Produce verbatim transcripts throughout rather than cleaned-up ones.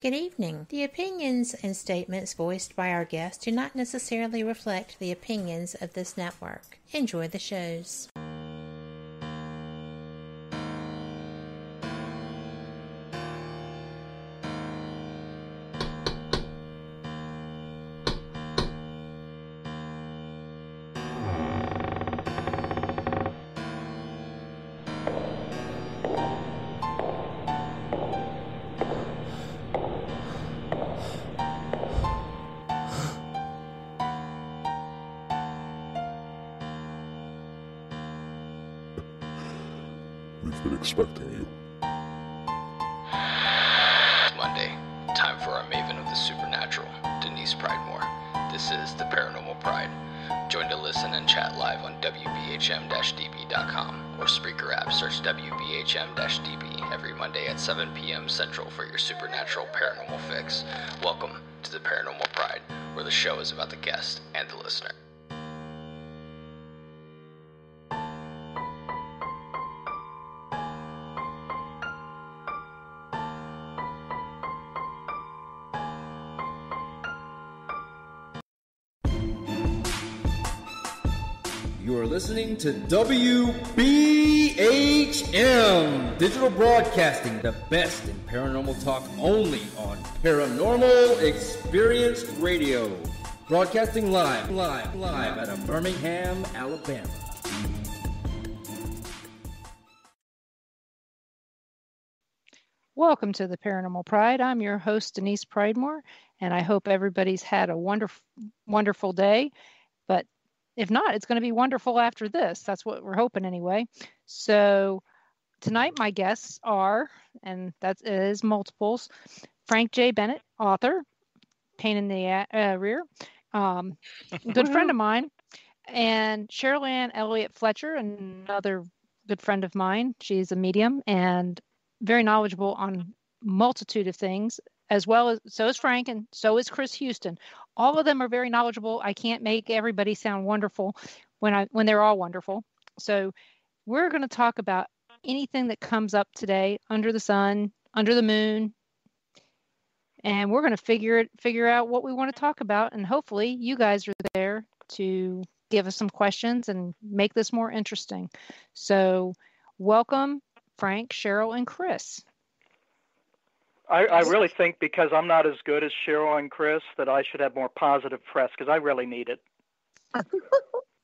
Good evening. The opinions and statements voiced by our guests do not necessarily reflect the opinions of this network. Enjoy the shows. Central for your supernatural paranormal fix. Welcome to the Paranormal Pride, where the show is about the guest and the listener. You are listening to W B H M Digital Broadcasting, the best in paranormal talk, only on Paranormal Experience Radio. Broadcasting live, live, live out of Birmingham, Alabama. Welcome to the Paranormal Pride. I'm your host, Denise Pridemore, and I hope everybody's had a wonderful, wonderful day. But if not, it's going to be wonderful after this. That's what we're hoping anyway. So tonight my guests are, and that is multiples, Frank J. Bennett, author, pain in the uh, rear, um, good friend of mine, and Cheryl Ann Elliott Fletcher, another good friend of mine. She's a medium and very knowledgeable on multitude of things, as well as, so is Frank, and so is Chris Houston. All of them are very knowledgeable. I can't make everybody sound wonderful when I when they're all wonderful. So we're going to talk about anything that comes up today under the sun, under the moon, and we're going to figure it, figure out what we want to talk about, and hopefully you guys are there to give us some questions and make this more interesting. So welcome, Frank, Cheryl, and Chris. I, I really think because I'm not as good as Cheryl and Chris that I should have more positive press because I really need it.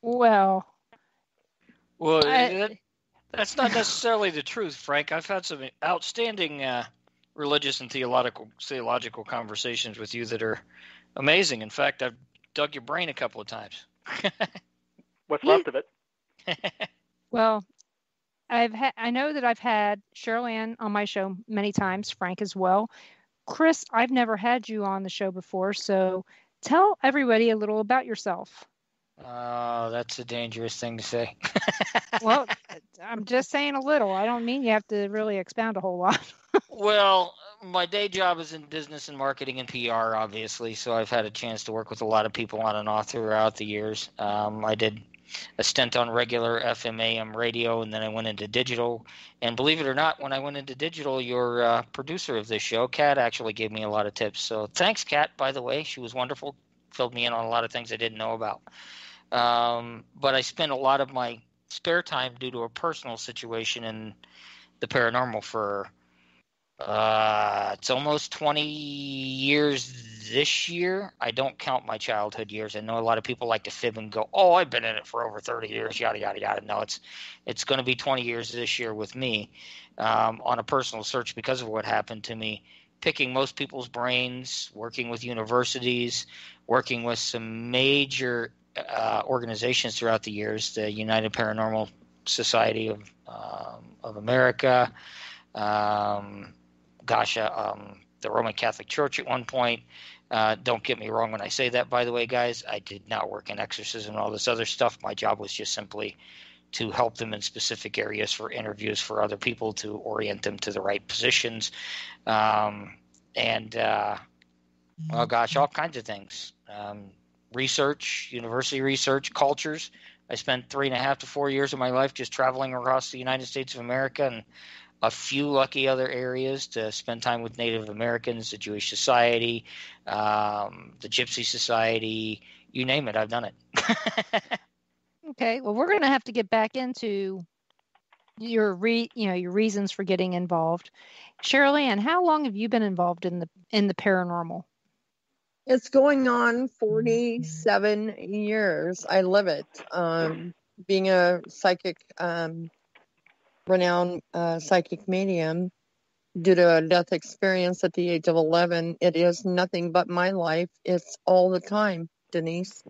Well, well, I, that, that's not necessarily the truth, Frank. I've had some outstanding uh, religious and theological theological conversations with you that are amazing. In fact, I've dug your brain a couple of times. What's left of it? Well, I've ha- I know that I've had Cheryl Ann on my show many times, Frank as well. Chris, I've never had you on the show before, so tell everybody a little about yourself. Oh, that's a dangerous thing to say. Well, I'm just saying a little. I don't mean you have to really expound a whole lot. Well, my day job is in business and marketing and P R, obviously, so I've had a chance to work with a lot of people on and off throughout the years. Um, I did a stint on regular F M A M radio, and then I went into digital. And believe it or not, when I went into digital, your uh, producer of this show, Kat, actually gave me a lot of tips. So thanks, Kat, by the way. She was wonderful, filled me in on a lot of things I didn't know about. Um, but I spent a lot of my spare time due to a personal situation in the paranormal for uh, it's almost twenty years this year. I don't count my childhood years. I know a lot of people like to fib and go, oh, I've been in it for over thirty years, yada, yada, yada. No, it's it's going to be twenty years this year with me um, on a personal search because of what happened to me, picking most people's brains, working with universities, working with some major uh, organizations throughout the years, the United Paranormal Society of, um, of America, um, gosh, uh, um, the Roman Catholic Church at one point. Uh, don't get me wrong when I say that, by the way, guys. I did not work in exorcism and all this other stuff. My job was just simply to help them in specific areas for interviews for other people to orient them to the right positions. Um, and, uh, oh, gosh, all kinds of things. Um, research, university research, cultures. I spent three and a half to four years of my life just traveling across the United States of America and a few lucky other areas to spend time with Native Americans, the Jewish Society, um, the Gypsy Society, you name it, I've done it. Okay, well, we're going to have to get back into your re, you know, your reasons for getting involved. Cheryl Ann, how long have you been involved in the in the paranormal? It's going on forty-seven years. I love it. Um, being a psychic, um, renowned uh, psychic medium, due to a death experience at the age of eleven, it is nothing but my life. It's all the time, Denise.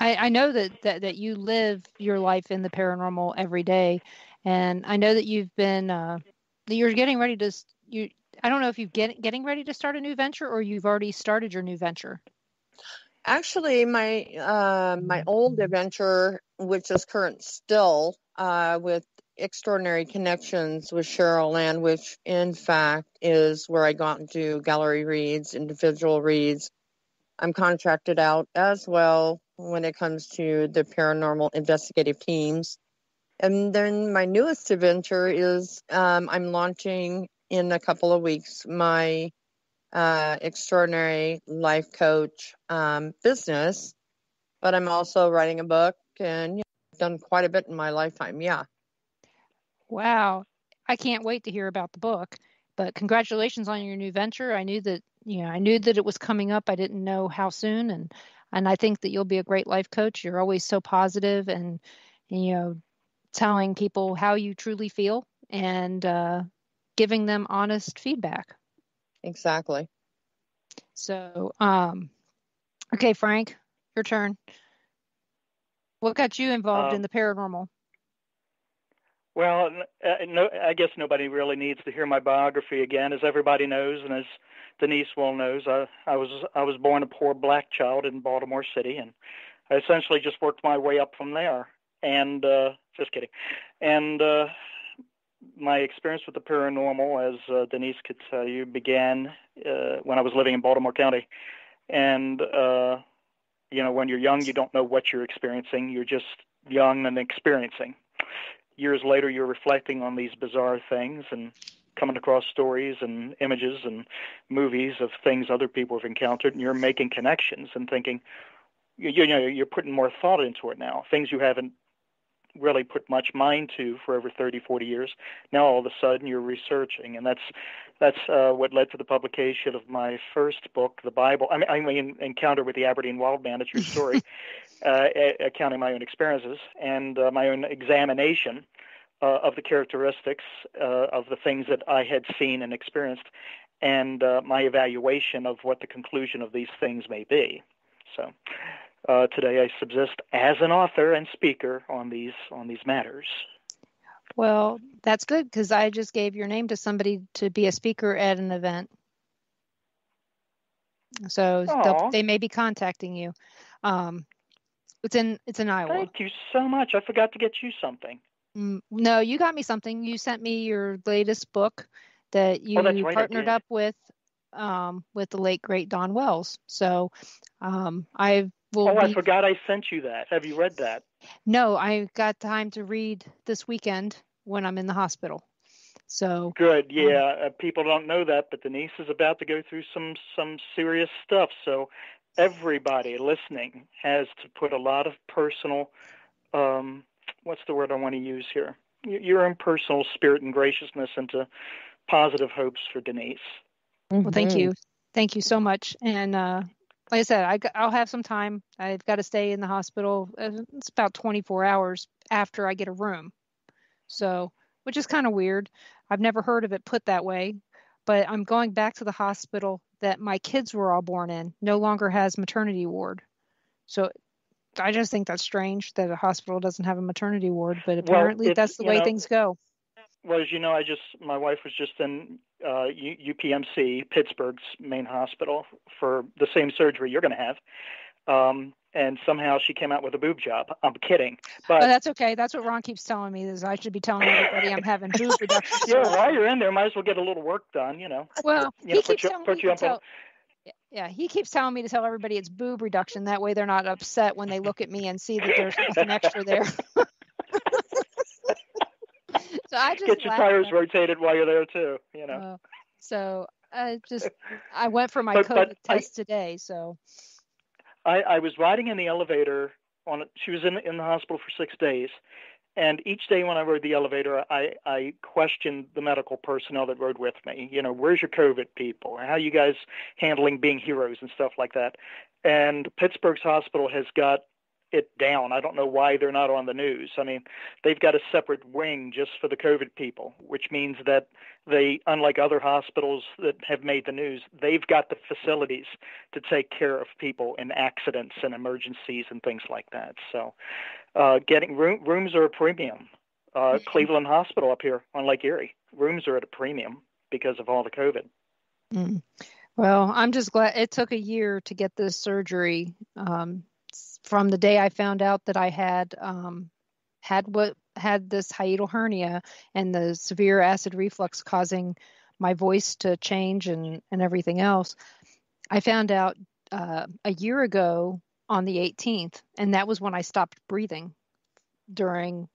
I, I know that, that, that you live your life in the paranormal every day, and I know that you've been uh, that you're getting ready to you. I don't know if you're get, getting ready to start a new venture or you've already started your new venture. Actually, my uh, my old venture, which is current still, uh, with Extraordinary Connections with Cheryl Land, which in fact is where I got into gallery reads, individual reads. I'm contracted out as well when it comes to the paranormal investigative teams. And then my newest venture is um, I'm launching in a couple of weeks my uh, Extraordinary Life Coach um, business, but I'm also writing a book and yeah, I've done quite a bit in my lifetime. Yeah. Wow. I can't wait to hear about the book, but congratulations on your new venture. I knew that, you know, I knew that it was coming up. I didn't know how soon. And, and I think that you'll be a great life coach. You're always so positive and, you know, telling people how you truly feel and, uh, giving them honest feedback. Exactly. So, um, okay, Frank, your turn. What got you involved um, in the paranormal? Well, uh, no, I guess nobody really needs to hear my biography again, as everybody knows, and as Denise well knows, I, I was I was born a poor black child in Baltimore City, and I essentially just worked my way up from there. And uh, just kidding. And uh, my experience with the paranormal, as uh, Denise could tell you, began uh, when I was living in Baltimore County. And, uh, you know, when you're young, you don't know what you're experiencing. You're just young and experiencing. Years later, you're reflecting on these bizarre things and coming across stories and images and movies of things other people have encountered, and you're making connections and thinking, you, you know, you're putting more thought into it now, things you haven't really put much mind to for over thirty, forty years. Now all of a sudden you're researching, and that's that's uh, what led to the publication of my first book, the Bible. I mean, I mean Encounter with the Aberdeen Wild Man, it's your story, uh, accounting my own experiences and uh, my own examination uh, of the characteristics uh, of the things that I had seen and experienced, and uh, my evaluation of what the conclusion of these things may be. So. Uh, today I subsist as an author and speaker on these on these matters. Well, that's good, because I just gave your name to somebody to be a speaker at an event. So they may be contacting you. Um, it's in it's in Iowa. Thank you so much. I forgot to get you something. Mm, no, you got me something. You sent me your latest book that you, oh, that's right, partnered up with um, with the late great Don Wells. So um, I've. We'll oh, be... I forgot I sent you that. Have you read that? No, I got time to read this weekend when I'm in the hospital. So good, yeah. Um, uh, people don't know that, but Denise is about to go through some some serious stuff. So everybody listening has to put a lot of personal, um, what's the word I want to use here? Your own personal spirit and graciousness into positive hopes for Denise. Mm-hmm. Well, thank you. Thank you so much. And, uh, like I said, I, I'll have some time. I've got to stay in the hospital. It's about twenty-four hours after I get a room. So, which is kind of weird. I've never heard of it put that way. But I'm going back to the hospital that my kids were all born in. No longer has maternity ward. So I just think that's strange that a hospital doesn't have a maternity ward. But apparently well, it, that's the way know, things go. Well, as you know, I just my wife was just in uh, U- UPMC, Pittsburgh's main hospital, for the same surgery you're going to have, um, and somehow she came out with a boob job. I'm kidding, but oh, that's okay. That's what Ron keeps telling me, is I should be telling everybody I'm having boob reduction. Yeah, while you're in there, might as well get a little work done, you know. Well, you he know, keeps you, telling me to tell, yeah, he keeps telling me to tell everybody it's boob reduction. That way, they're not upset when they look at me and see that there's nothing extra there. So I just get your tires at... rotated while you're there too, you know. Oh, so I just I went for my but, COVID but test I, today. So I, I was riding in the elevator. On she was in in the hospital for six days, and each day when I rode the elevator, I I questioned the medical personnel that rode with me. You know, where's your COVID people? How are you guys handling being heroes and stuff like that? And Pittsburgh's hospital has got it down. I don't know why they're not on the news. I mean, they've got a separate wing just for the COVID people, which means that they, unlike other hospitals that have made the news, they've got the facilities to take care of people in accidents and emergencies and things like that. So uh, getting room, rooms are a premium. Uh, Cleveland Hospital up here on Lake Erie, rooms are at a premium because of all the COVID. Mm. Well, I'm just glad it took a year to get this surgery. Um, From the day I found out that I had um, had what had this hiatal hernia and the severe acid reflux causing my voice to change and, and everything else, I found out uh, a year ago on the eighteenth, and that was when I stopped breathing during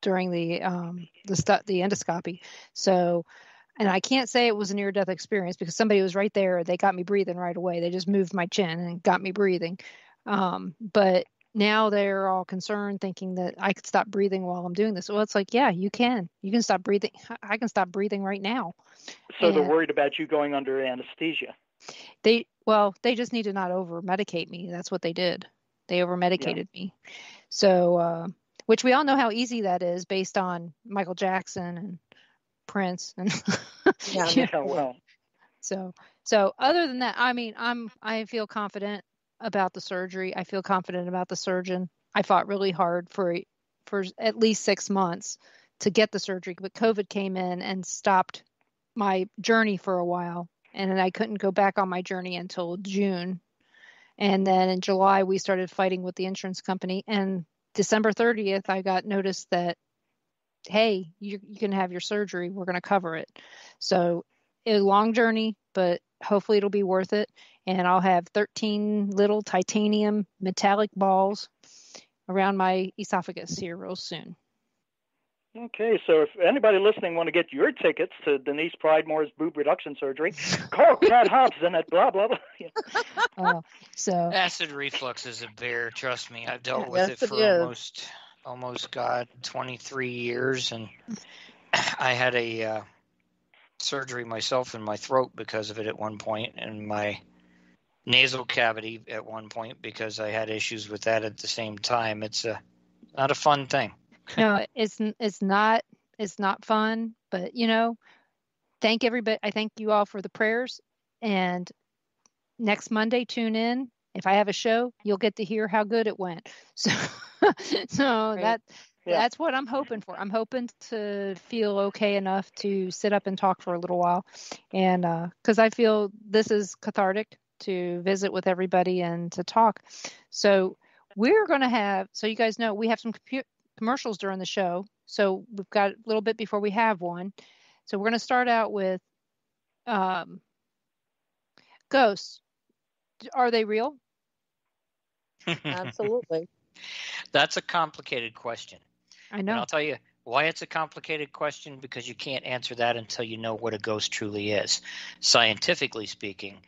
during the um, the, st- the endoscopy. So, and I can't say it was a near-death experience because somebody was right there. They got me breathing right away. They just moved my chin and got me breathing. Um, but now they're all concerned thinking that I could stop breathing while I'm doing this. Well, it's like, yeah, you can, you can stop breathing. I can stop breathing right now. So and they're worried about you going under anesthesia. They, well, they just need to not over medicate me. That's what they did. They over medicated yeah. me. So, uh, which we all know how easy that is based on Michael Jackson and Prince and yeah, yeah. Know, well. So, so other than that, I mean, I'm, I feel confident about the surgery. I feel confident about the surgeon. I fought really hard for for at least six months to get the surgery, but COVID came in and stopped my journey for a while, and then I couldn't go back on my journey until June. And then in July, we started fighting with the insurance company, and December thirtieth, I got notice that, hey, you, you can have your surgery. We're going to cover it. So a long journey, but hopefully it'll be worth it. And I'll have thirteen little titanium metallic balls around my esophagus here real soon. Okay, so if anybody listening want to get your tickets to Denise Pridemore's boob reduction surgery, call Brad Hobson at blah, blah, blah. Oh, so acid reflux is a bear, trust me. I've dealt yeah, with it for it almost, almost, God, twenty-three years. And I had a uh, surgery myself in my throat because of it at one point, and my nasal cavity at one point because I had issues with that at the same time. It's a not a fun thing. No, it's it's not it's not fun. But you know, thank everybody. I thank you all for the prayers. And next Monday, tune in. If I have a show, you'll get to hear how good it went. So, so right. that yeah. that's what I'm hoping for. I'm hoping to feel okay enough to sit up and talk for a little while, and because uh, I feel this is cathartic to visit with everybody and to talk. So we're going to have, so you guys know, we have some compu- commercials during the show. So we've got a little bit before we have one. So we're going to start out with um, ghosts. Are they real? Absolutely. That's a complicated question. I know. And I'll tell you why it's a complicated question, because you can't answer that until you know what a ghost truly is. Scientifically speaking,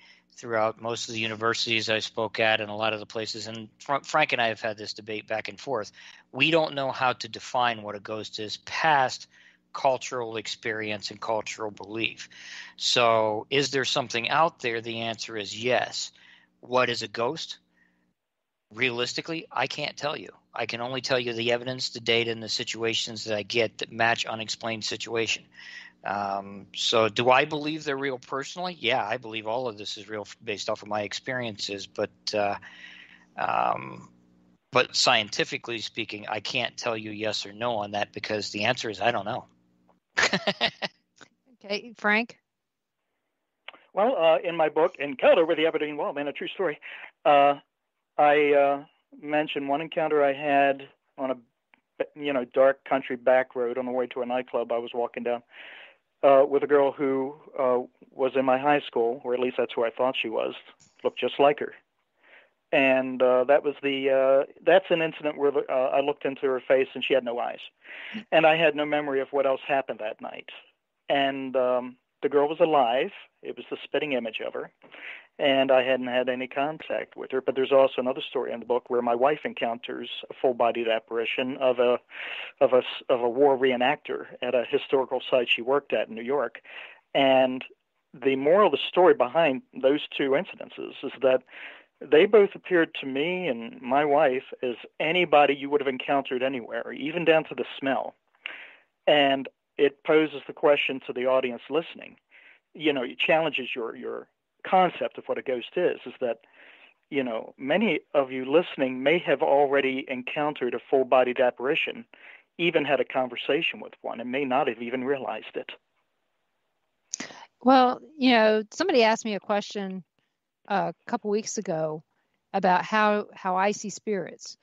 throughout most of the universities I spoke at and a lot of the places, and Frank and I have had this debate back and forth, we don't know how to define what a ghost is past cultural experience and cultural belief. So is there something out there? The answer is yes. What is a ghost? Realistically, I can't tell you. I can only tell you the evidence, the data, and the situations that I get that match unexplained situation. Um, so do I believe they're real personally? Yeah, I believe all of this is real based off of my experiences, but, uh, um, but scientifically speaking, I can't tell you yes or no on that because the answer is I don't know. Okay, Frank? Well, uh, in my book, Encounter with the Aberdeen Wild Man, a true story, uh, I, uh, mentioned one encounter I had on a, you know, dark country back road on the way to a nightclub I was walking down uh, with a girl who uh, was in my high school, or at least that's who I thought she was, looked just like her. And uh, that was the uh, that's an incident where uh, I looked into her face and she had no eyes, and I had no memory of what else happened that night. And um, the girl was alive. It was the spitting image of her, and I hadn't had any contact with her. But there's also another story in the book where my wife encounters a full-bodied apparition of a of a of a war reenactor at a historical site she worked at in New York, and the moral of the story behind those two incidences is that they both appeared to me and my wife as anybody you would have encountered anywhere, even down to the smell. And it poses the question to the audience listening. You know, it challenges your, your concept of what a ghost is, is that, you know, many of you listening may have already encountered a full-bodied apparition, even had a conversation with one, and may not have even realized it. Well, you know, somebody asked me a question a couple weeks ago about how, how I see spirits.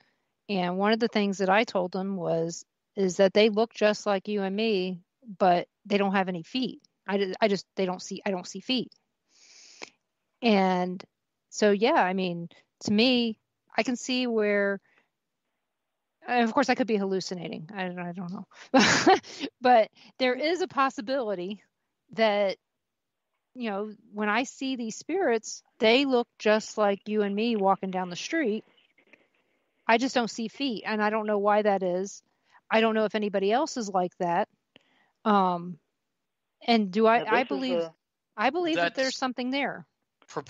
And one of the things that I told them was, is that they look just like you and me, but they don't have any feet. I, I just, they don't see, I don't see feet. And so, yeah, I mean, to me, I can see where, and of course I could be hallucinating. I don't, I don't know, but there is a possibility that, you know, when I see these spirits, they look just like you and me walking down the street. I just don't see feet, and I don't know why that is. I don't know if anybody else is like that. Um, and do I? I believe. A, I believe that there's something there.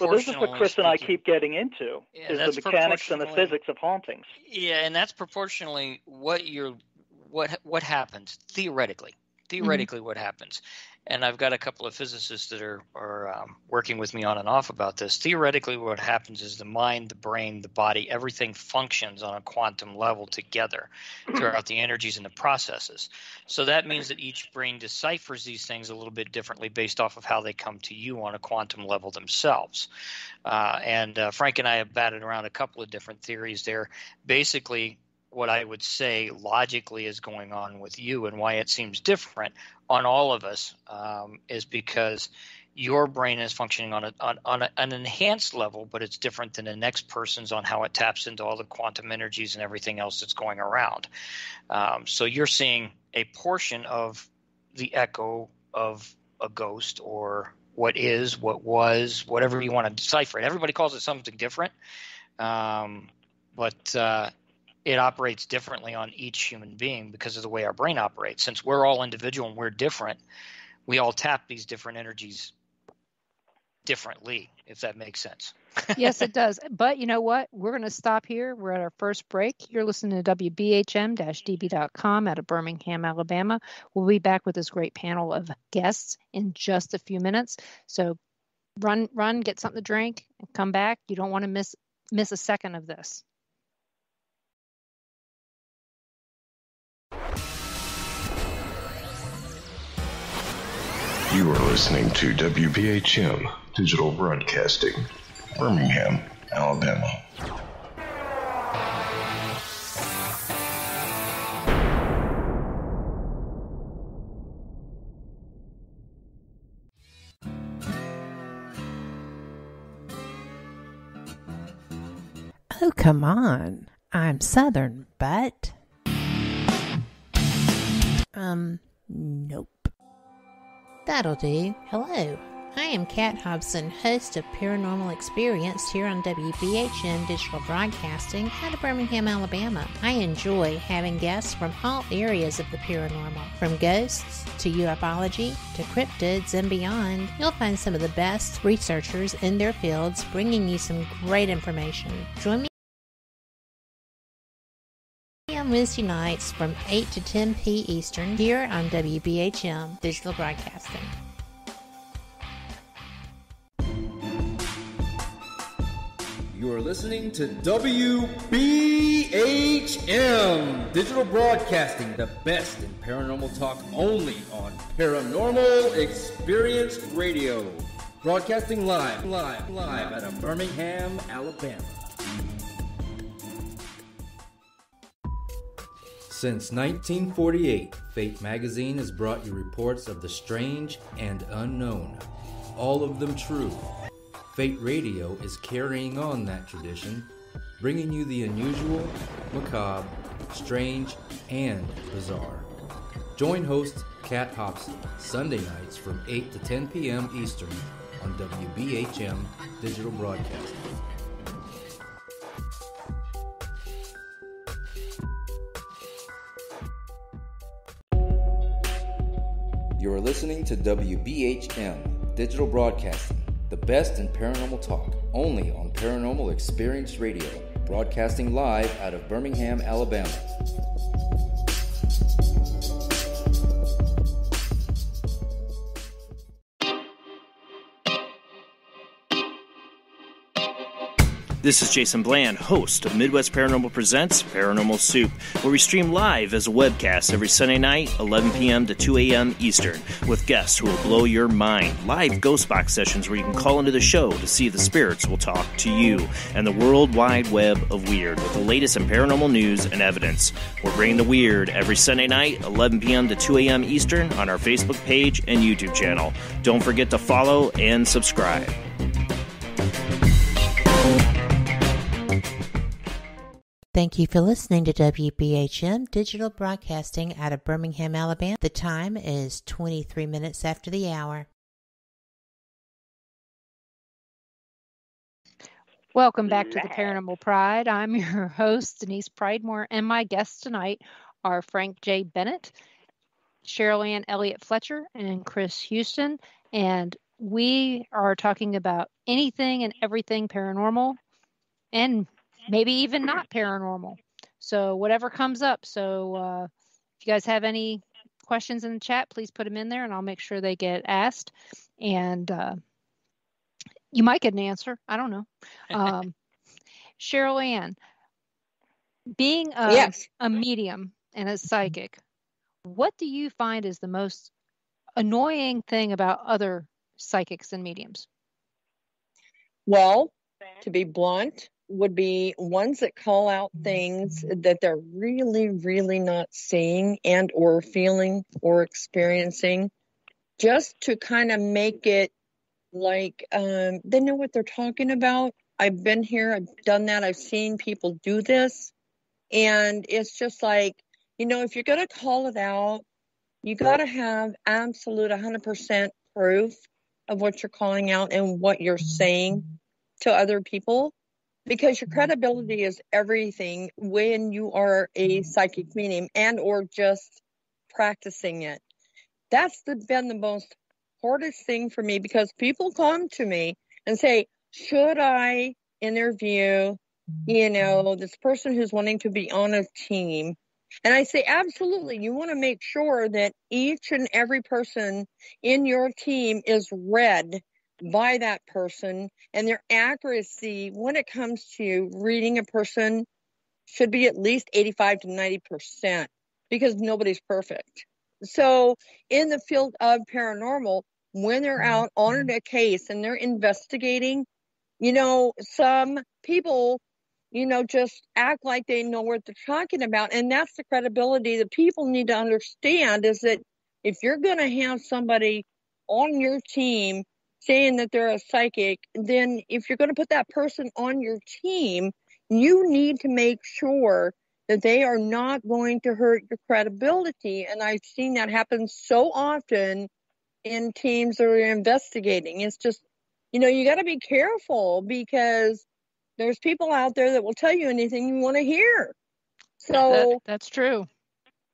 Well, this is what Chris speaking. and I keep getting into: yeah, is the mechanics and the physics of hauntings. Yeah, and that's proportionally what you're, what what happens theoretically. Theoretically, mm-hmm. what happens. And I've got a couple of physicists that are, are um, working with me on and off about this. Theoretically, what happens is the mind, the brain, the body, everything functions on a quantum level together throughout the energies and the processes. So that means that each brain deciphers these things a little bit differently based off of how they come to you on a quantum level themselves. Uh, and uh, Frank and I have batted around a couple of different theories there. Basically, what I would say logically is going on with you and why it seems different on all of us um, is because your brain is functioning on, a, on, on a, an enhanced level, but it's different than the next person's on how it taps into all the quantum energies and everything else that's going around. Um, so you're seeing a portion of the echo of a ghost or what is, what was, whatever you want to decipher. And everybody calls it something different, um, but uh, – it operates differently on each human being because of the way our brain operates. Since we're all individual and we're different, we all tap these different energies differently, if that makes sense. Yes, it does. But you know what? We're going to stop here. We're at our first break. You're listening to W B H M D B dot com out of Birmingham, Alabama. We'll be back with this great panel of guests in just a few minutes. So run, run, get something to drink, and come back. You don't want to miss miss a second of this. You are listening to W B H M Digital Broadcasting, Birmingham, Alabama. Oh, come on. I'm Southern, but... Um, nope. That'll do. Hello, I am Kat Hobson, host of Paranormal Experience here on W B H M Digital Broadcasting out of Birmingham, Alabama. I enjoy having guests from all areas of the paranormal, from ghosts to ufology to cryptids and beyond. You'll find some of the best researchers in their fields bringing you some great information. Join me on Wednesday nights from eight to ten p.m. Eastern here on W B H M Digital Broadcasting. You're listening to W B H M Digital Broadcasting, the best in paranormal talk, only on Paranormal Experience Radio. Broadcasting live, live, live out of Birmingham, Alabama. Since nineteen forty-eight, Fate Magazine has brought you reports of the strange and unknown, all of them true. Fate Radio is carrying on that tradition bringing you the unusual, macabre, strange, and bizarre. Join host Kat Hobson Sunday nights from eight to ten p.m. Eastern on W B H M Digital Broadcasting. You are listening to W B H M Digital Broadcasting, the best in paranormal talk, only on Paranormal Experience Radio, broadcasting live out of Birmingham, Alabama. This is Jason Bland, host of Midwest Paranormal Presents Paranormal Soup, where we stream live as a webcast every Sunday night, eleven p.m. to two a.m. Eastern, with guests who will blow your mind. Live ghost box sessions where you can call into the show to see if the spirits will talk to you, and the world wide web of weird with the latest in paranormal news and evidence. We're bringing the weird every Sunday night, eleven p.m. to two a.m. Eastern, on our Facebook page and YouTube channel. Don't forget to follow and subscribe. Thank you for listening to W B H M Digital Broadcasting out of Birmingham, Alabama. The time is twenty-three minutes after the hour. Welcome back to the Paranormal Pride. I'm your host, Denise Pridemore, and my guests tonight are Frank J. Bennett, Cheryl Ann Elliott Fletcher, and Chris Houston. And we are talking about anything and everything paranormal and maybe even not paranormal. So whatever comes up. So uh, if you guys have any questions in the chat, please put them in there and I'll make sure they get asked. And uh, you might get an answer. I don't know. Um, Cheryl Ann, being a, yes. a medium and a psychic, what do you find is the most annoying thing about other psychics and mediums? Well, to be blunt, would be ones that call out things that they're really, really not seeing and or feeling or experiencing, just to kind of make it like um, they know what they're talking about. I've been here, I've done that, I've seen people do this. And it's just like, you know, if you're going to call it out, you got to have absolute one hundred percent proof of what you're calling out and what you're saying to other people. Because your credibility is everything when you are a psychic medium and or just practicing it. That's the, been the most hardest thing for me, because people come to me and say, should I interview, you know, this person who's wanting to be on a team? And I say, absolutely. You want to make sure that each and every person in your team is read by that person, and their accuracy when it comes to reading a person should be at least eighty-five to ninety percent, because nobody's perfect. So in the field of paranormal, when they're out on a case and they're investigating, you know, some people, you know, just act like they know what they're talking about. And that's the credibility that people need to understand, is that if you're going to have somebody on your team saying that they're a psychic, then if you're going to put that person on your team, you need to make sure that they are not going to hurt your credibility. And I've seen that happen so often in teams that are investigating. It's just, you know, you got to be careful, because there's people out there that will tell you anything you want to hear. So that, that's true.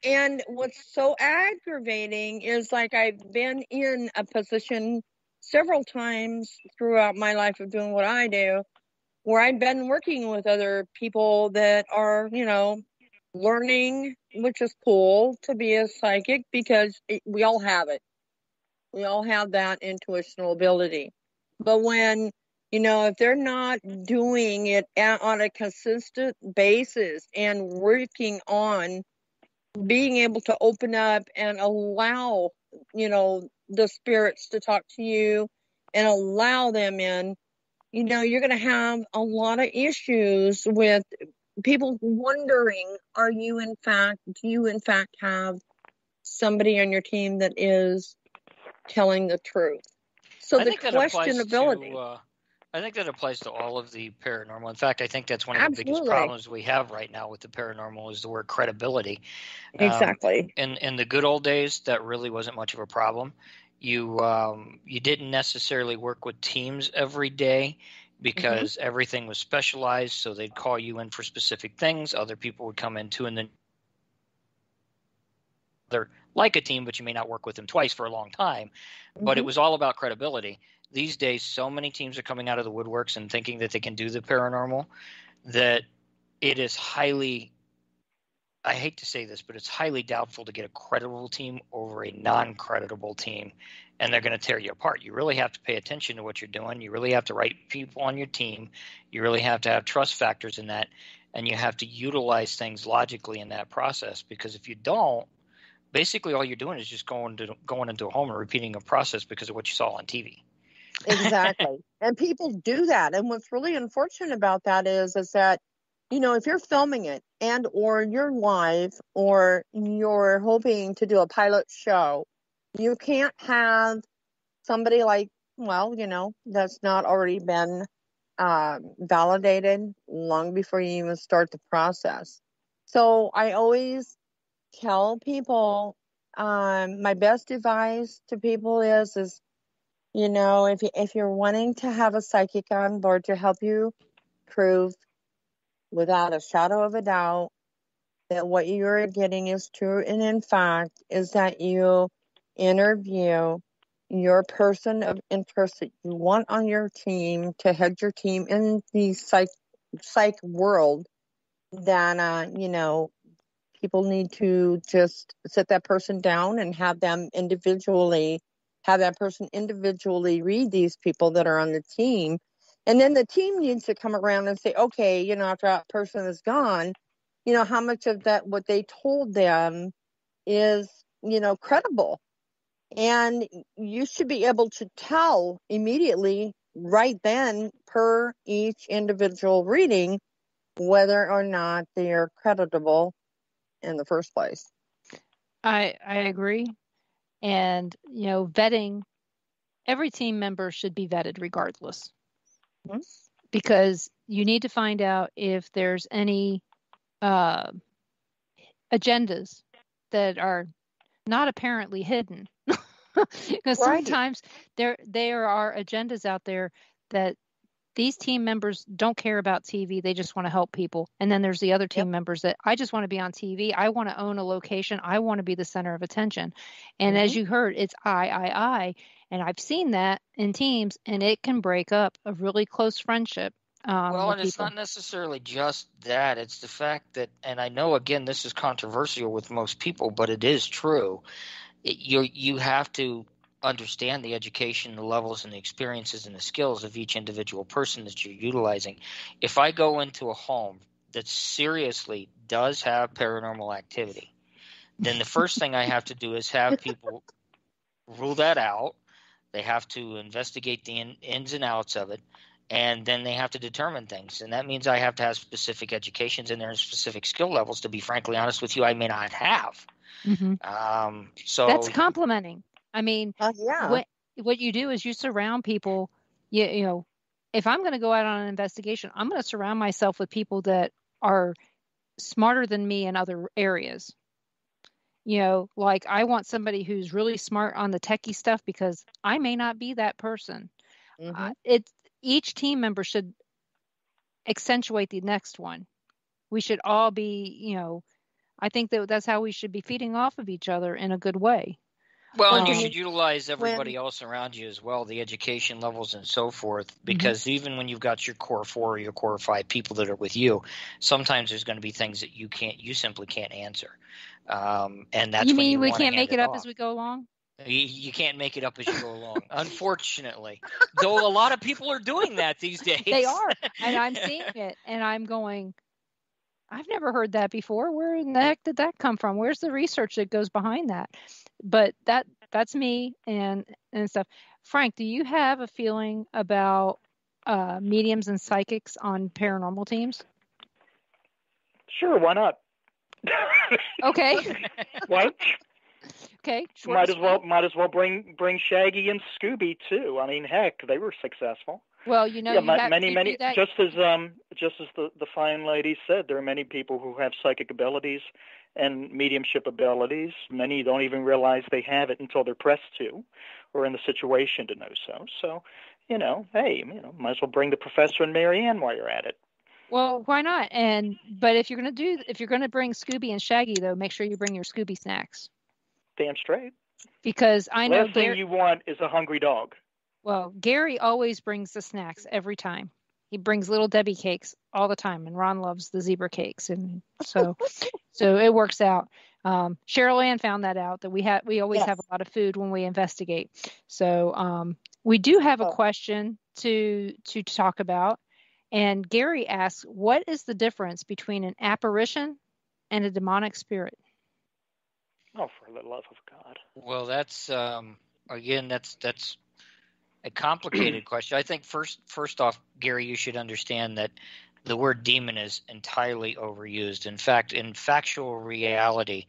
And what's so aggravating is, like, I've been in a position several times throughout my life of doing what I do, where I've been working with other people that are, you know, learning, which is cool, to be a psychic, because it, we all have it. We all have that intuitional ability. But when, you know, if they're not doing it at, on a consistent basis and working on being able to open up and allow, you know, the spirits to talk to you and allow them in, you know, you're going to have a lot of issues with people wondering, are you in fact, do you in fact have somebody on your team that is telling the truth? So I the questionability. To, uh, I think that applies to all of the paranormal. In fact, I think that's one of Absolutely. the biggest problems we have right now with the paranormal is the word credibility. Exactly. Um, in, in the good old days, that really wasn't much of a problem. You um, you didn't necessarily work with teams every day because mm-hmm. everything was specialized, so they'd call you in for specific things. Other people would come in too, and then they're like a team, but you may not work with them twice for a long time. Mm-hmm. But it was all about credibility. These days, so many teams are coming out of the woodworks and thinking that they can do the paranormal that it is highly – I hate to say this, but it's highly doubtful to get a credible team over a non-creditable team, and they're going to tear you apart. You really have to pay attention to what you're doing. You really have to write people on your team. You really have to have trust factors in that, and you have to utilize things logically in that process, because if you don't, basically all you're doing is just going to going into a home and repeating a process because of what you saw on T V. Exactly. And people do that. And what's really unfortunate about that is, is that, you know, if you're filming it and or you're live or you're hoping to do a pilot show, you can't have somebody like, well, you know, that's not already been uh, validated long before you even start the process. So I always tell people, um, my best advice to people is, is, you know, if, you, if you're wanting to have a psychic on board to help you prove without a shadow of a doubt that what you're getting is true and in fact is that you interview your person of interest that you want on your team to head your team in the psych, psych world, then, uh, you know, people need to just sit that person down and have them individually have that person individually read these people that are on the team. And then the team needs to come around and say, okay, you know, after that person is gone, you know, how much of that, what they told them is, you know, credible. And you should be able to tell immediately right then per each individual reading whether or not they are creditable in the first place. I I agree. And, you know, vetting, every team member should be vetted regardless, mm-hmm. because you need to find out if there's any uh, agendas that are not apparently hidden. Because right. sometimes there there are agendas out there that these team members don't care about T V. They just want to help people. And then there's the other team yep. members that I just want to be on T V. I want to own a location. I want to be the center of attention. And mm-hmm. as you heard, it's I, I, I. And I've seen that in teams, and it can break up a really close friendship. Um, well, and people. It's not necessarily just that. It's the fact that, and I know, again, this is controversial with most people, but it is true. It, you you have to understand the education, the levels, and the experiences and the skills of each individual person that you're utilizing. If I go into a home that seriously does have paranormal activity, then the first thing I have to do is have people rule that out. They have to investigate the in, ins and outs of it, and then they have to determine things. And that means I have to have specific educations in there and specific skill levels, to be frankly honest with you, I may not have. Mm-hmm. Um, so that's complimenting. I mean, uh, yeah. what what you do is you surround people, you, you know, if I'm going to go out on an investigation, I'm going to surround myself with people that are smarter than me in other areas. You know, like I want somebody who's really smart on the techie stuff because I may not be that person. Mm-hmm. Uh, it, each team member should accentuate the next one. We should all be, you know, I think that that's how we should be feeding off of each other in a good way. Well, and you should utilize everybody when, else around you as well, the education levels and so forth, because mm-hmm. even when you've got your core four or your core five people that are with you, sometimes there's going to be things that you can't, you simply can't answer. Um, and that's you mean you we can't make it, it up off. as we go along? You, you can't make it up as you go along, unfortunately, though a lot of people are doing that these days. They are, and I'm seeing it, and I'm going, I've never heard that before. Where in the heck did that come from? Where's the research that goes behind that? But that that's me and, and stuff. Frank, do you have a feeling about uh, mediums and psychics on paranormal teams? Sure, why not? Okay. What? Okay. Might as well, might as well bring bring Shaggy and Scooby too. I mean, heck, they were successful. Well, you know, yeah, you ma- have, many, you many. That. Just as um, just as the, the fine lady said, there are many people who have psychic abilities and mediumship abilities. Many don't even realize they have it until they're pressed to, or in the situation to know so. So, you know, hey, you know, might as well bring the professor and Marianne while you're at it. Well, why not? And but if you're gonna do, if you're gonna bring Scooby and Shaggy, though, make sure you bring your Scooby snacks. Damn straight. Because I know. Last Gar- thing you want is a hungry dog. Well, Gary always brings the snacks every time. He brings little Debbie cakes all the time, and Ron loves the zebra cakes, and so so it works out. Um, Cheryl Ann found that out that we have we always yes. have a lot of food when we investigate. So um, we do have a question to to talk about, and Gary asks, "What is the difference between an apparition and a demonic spirit?" Oh, for the love of God! Well, that's um, again, that's that's. a complicated question. I think first, first off, Gary, you should understand that the word demon is entirely overused. In fact, in factual reality,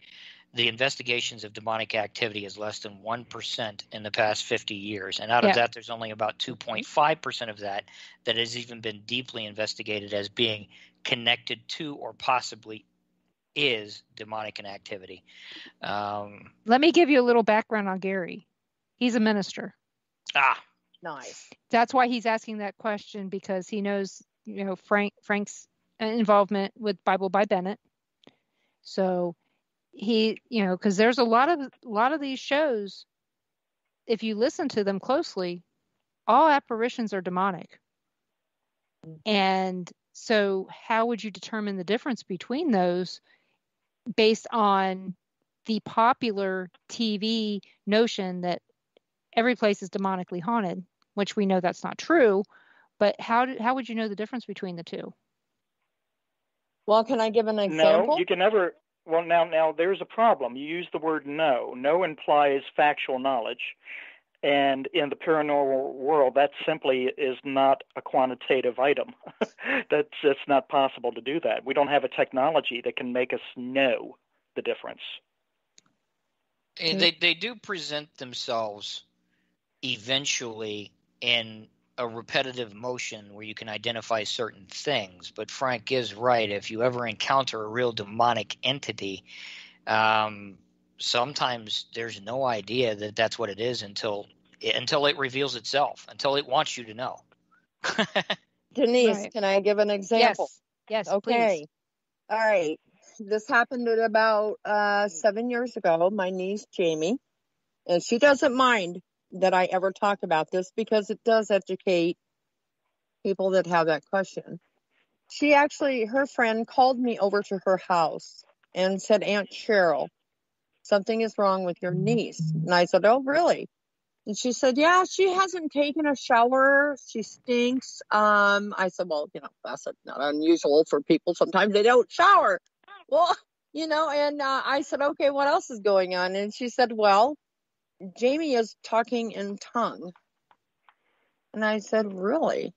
the investigations of demonic activity is less than one percent in the past fifty years. And out of yeah. that, there's only about two point five percent of that that has even been deeply investigated as being connected to or possibly is demonic in activity. Um, Let me give you a little background on Gary. He's a minister. Ah, nice. That's why he's asking that question, because he knows, you know, Frank Frank's involvement with Bible by Bennett. So he, you know, because there's a lot of a lot of these shows. If you listen to them closely, all apparitions are demonic. And so how would you determine the difference between those based on the popular T V notion that every place is demonically haunted, which we know that's not true, but how do, how would you know the difference between the two? Well, can I give an example? No, you can never. Well, now, now there's a problem. You use the word no. No implies factual knowledge. And in the paranormal world, that simply is not a quantitative item. That's it's not possible to do that. We don't have a technology that can make us know the difference. And they they do present themselves eventually in a repetitive motion where you can identify certain things. But Frank is right. If you ever encounter a real demonic entity, um, sometimes there's no idea that that's what it is until until it reveals itself, until it wants you to know. Denise, right. Can I give an example? Yes, yes, okay. Please. All right. This happened at about uh, seven years ago. My niece, Jamie, and she doesn't mind that I ever talk about this because it does educate people that have that question. She actually, her friend called me over to her house and said, Aunt Cheryl, something is wrong with your niece. And I said, oh, really? And she said, yeah, she hasn't taken a shower. She stinks. Um, I said, well, you know, that's not unusual for people. Sometimes they don't shower. Well, you know, and uh, I said, okay, what else is going on? And she said, well, Jamie is talking in tongue. And I said, really?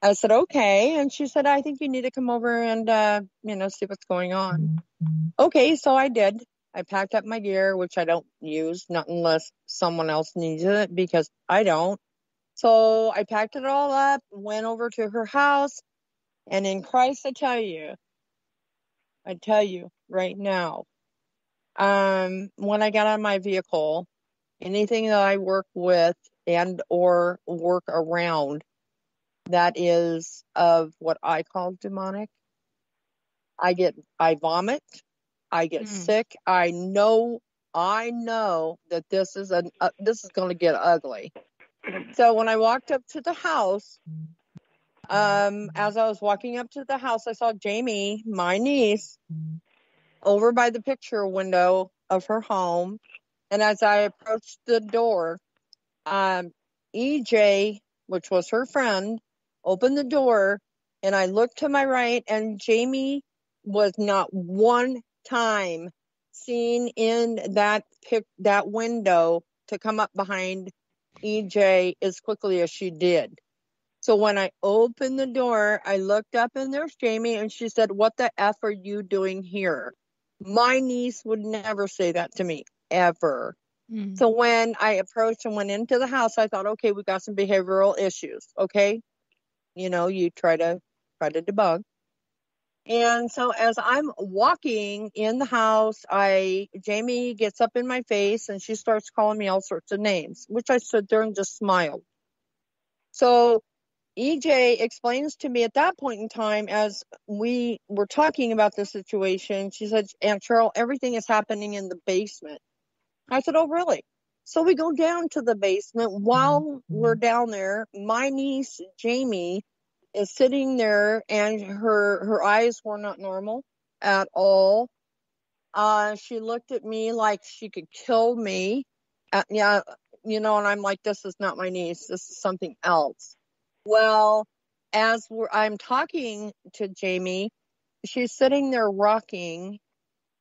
I said, okay. And she said, I think you need to come over and, uh, you know, see what's going on. Okay, so I did. I packed up my gear, which I don't use, not unless someone else needs it, because I don't. So I packed it all up, went over to her house, and in Christ, I tell you, I tell you right now, um, when I got on my vehicle, anything that I work with and or work around that is of what I call demonic, I get, I vomit, I get mm. sick. I know, I know that this is a, uh, this is going to get ugly. So when I walked up to the house, Um, as I was walking up to the house, I saw Jamie, my niece, over by the picture window of her home. And as I approached the door, um, E J, which was her friend, opened the door, and I looked to my right, and Jamie was not one time seen in that pic- that window to come up behind E J as quickly as she did. So when I opened the door, I looked up and there's Jamie, and she said, what the F are you doing here? My niece would never say that to me. forever. Mm. So when I approached and went into the house, I thought, okay, we got some behavioral issues. Okay. You know, you try to try to debug. And so as I'm walking in the house, I, Jamie gets up in my face and she starts calling me all sorts of names, which I stood there and just smiled. So E J explains to me at that point in time, as we were talking about this situation, she said, Aunt Cheryl, everything is happening in the basement. I said, oh, really? So we go down to the basement. While we're down there, my niece, Jamie, is sitting there, and her, her eyes were not normal at all. Uh, she looked at me like she could kill me. Uh, yeah, you know, and I'm like, this is not my niece. This is something else. Well, as we're, I'm talking to Jamie, she's sitting there rocking,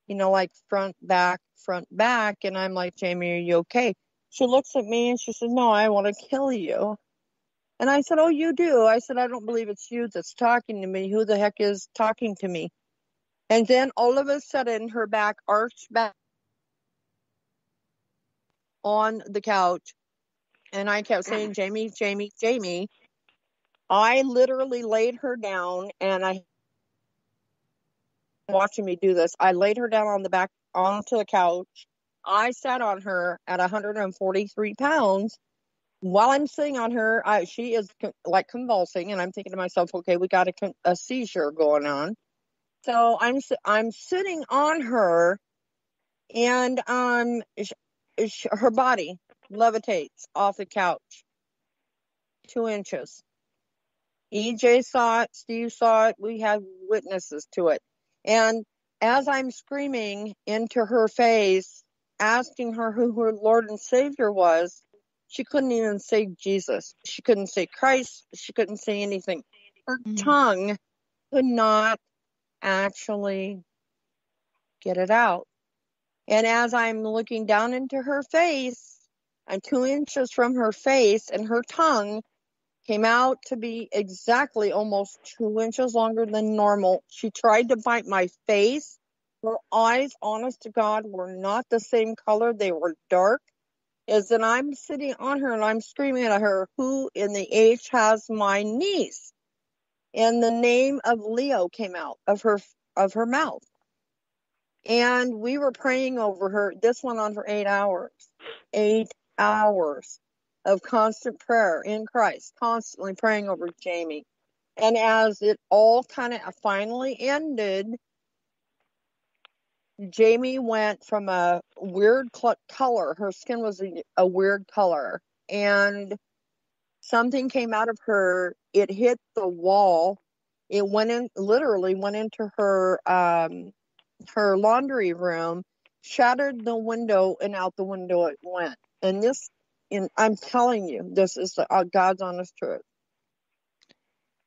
you know, like front, back, front, back. And I'm like, Jamie, are you okay? She looks at me and she says, no, I want to kill you. And I said, oh, you do? I said, I don't believe it's you that's talking to me. Who the heck is talking to me? And then all of a sudden, her back arched back on the couch. And I kept saying, Jamie, Jamie, Jamie. I literally laid her down, and I watching me do this. I laid her down on the back onto the couch. I sat on her at one hundred forty-three pounds. While I'm sitting on her, I, she is con- like convulsing, and I'm thinking to myself, "Okay, we got a, con- a seizure going on." So I'm si- I'm sitting on her, and um, sh- sh- her body levitates off the couch two inches. E J saw it, Steve saw it, we had witnesses to it. And as I'm screaming into her face, asking her who her Lord and Savior was, she couldn't even say Jesus. She couldn't say Christ. She couldn't say anything. Her mm-hmm. tongue could not actually get it out. And as I'm looking down into her face, I'm two inches from her face, and her tongue came out to be exactly almost two inches longer than normal. She tried to bite my face. Her eyes, honest to God, were not the same color. They were dark. Is that I'm sitting on her and I'm screaming at her, who in the H has my niece? And the name of Leo came out of her of her mouth. And we were praying over her. This went on for eight hours. Eight hours. Of constant prayer in Christ, constantly praying over Jamie. And as it all kind of finally ended, Jamie went from a weird color. Her skin was a, a weird color. And something came out of her. It hit the wall. It went in, literally went into her, um, her laundry room, shattered the window, and out the window it went. And this And I'm telling you, this is the, uh, God's honest truth.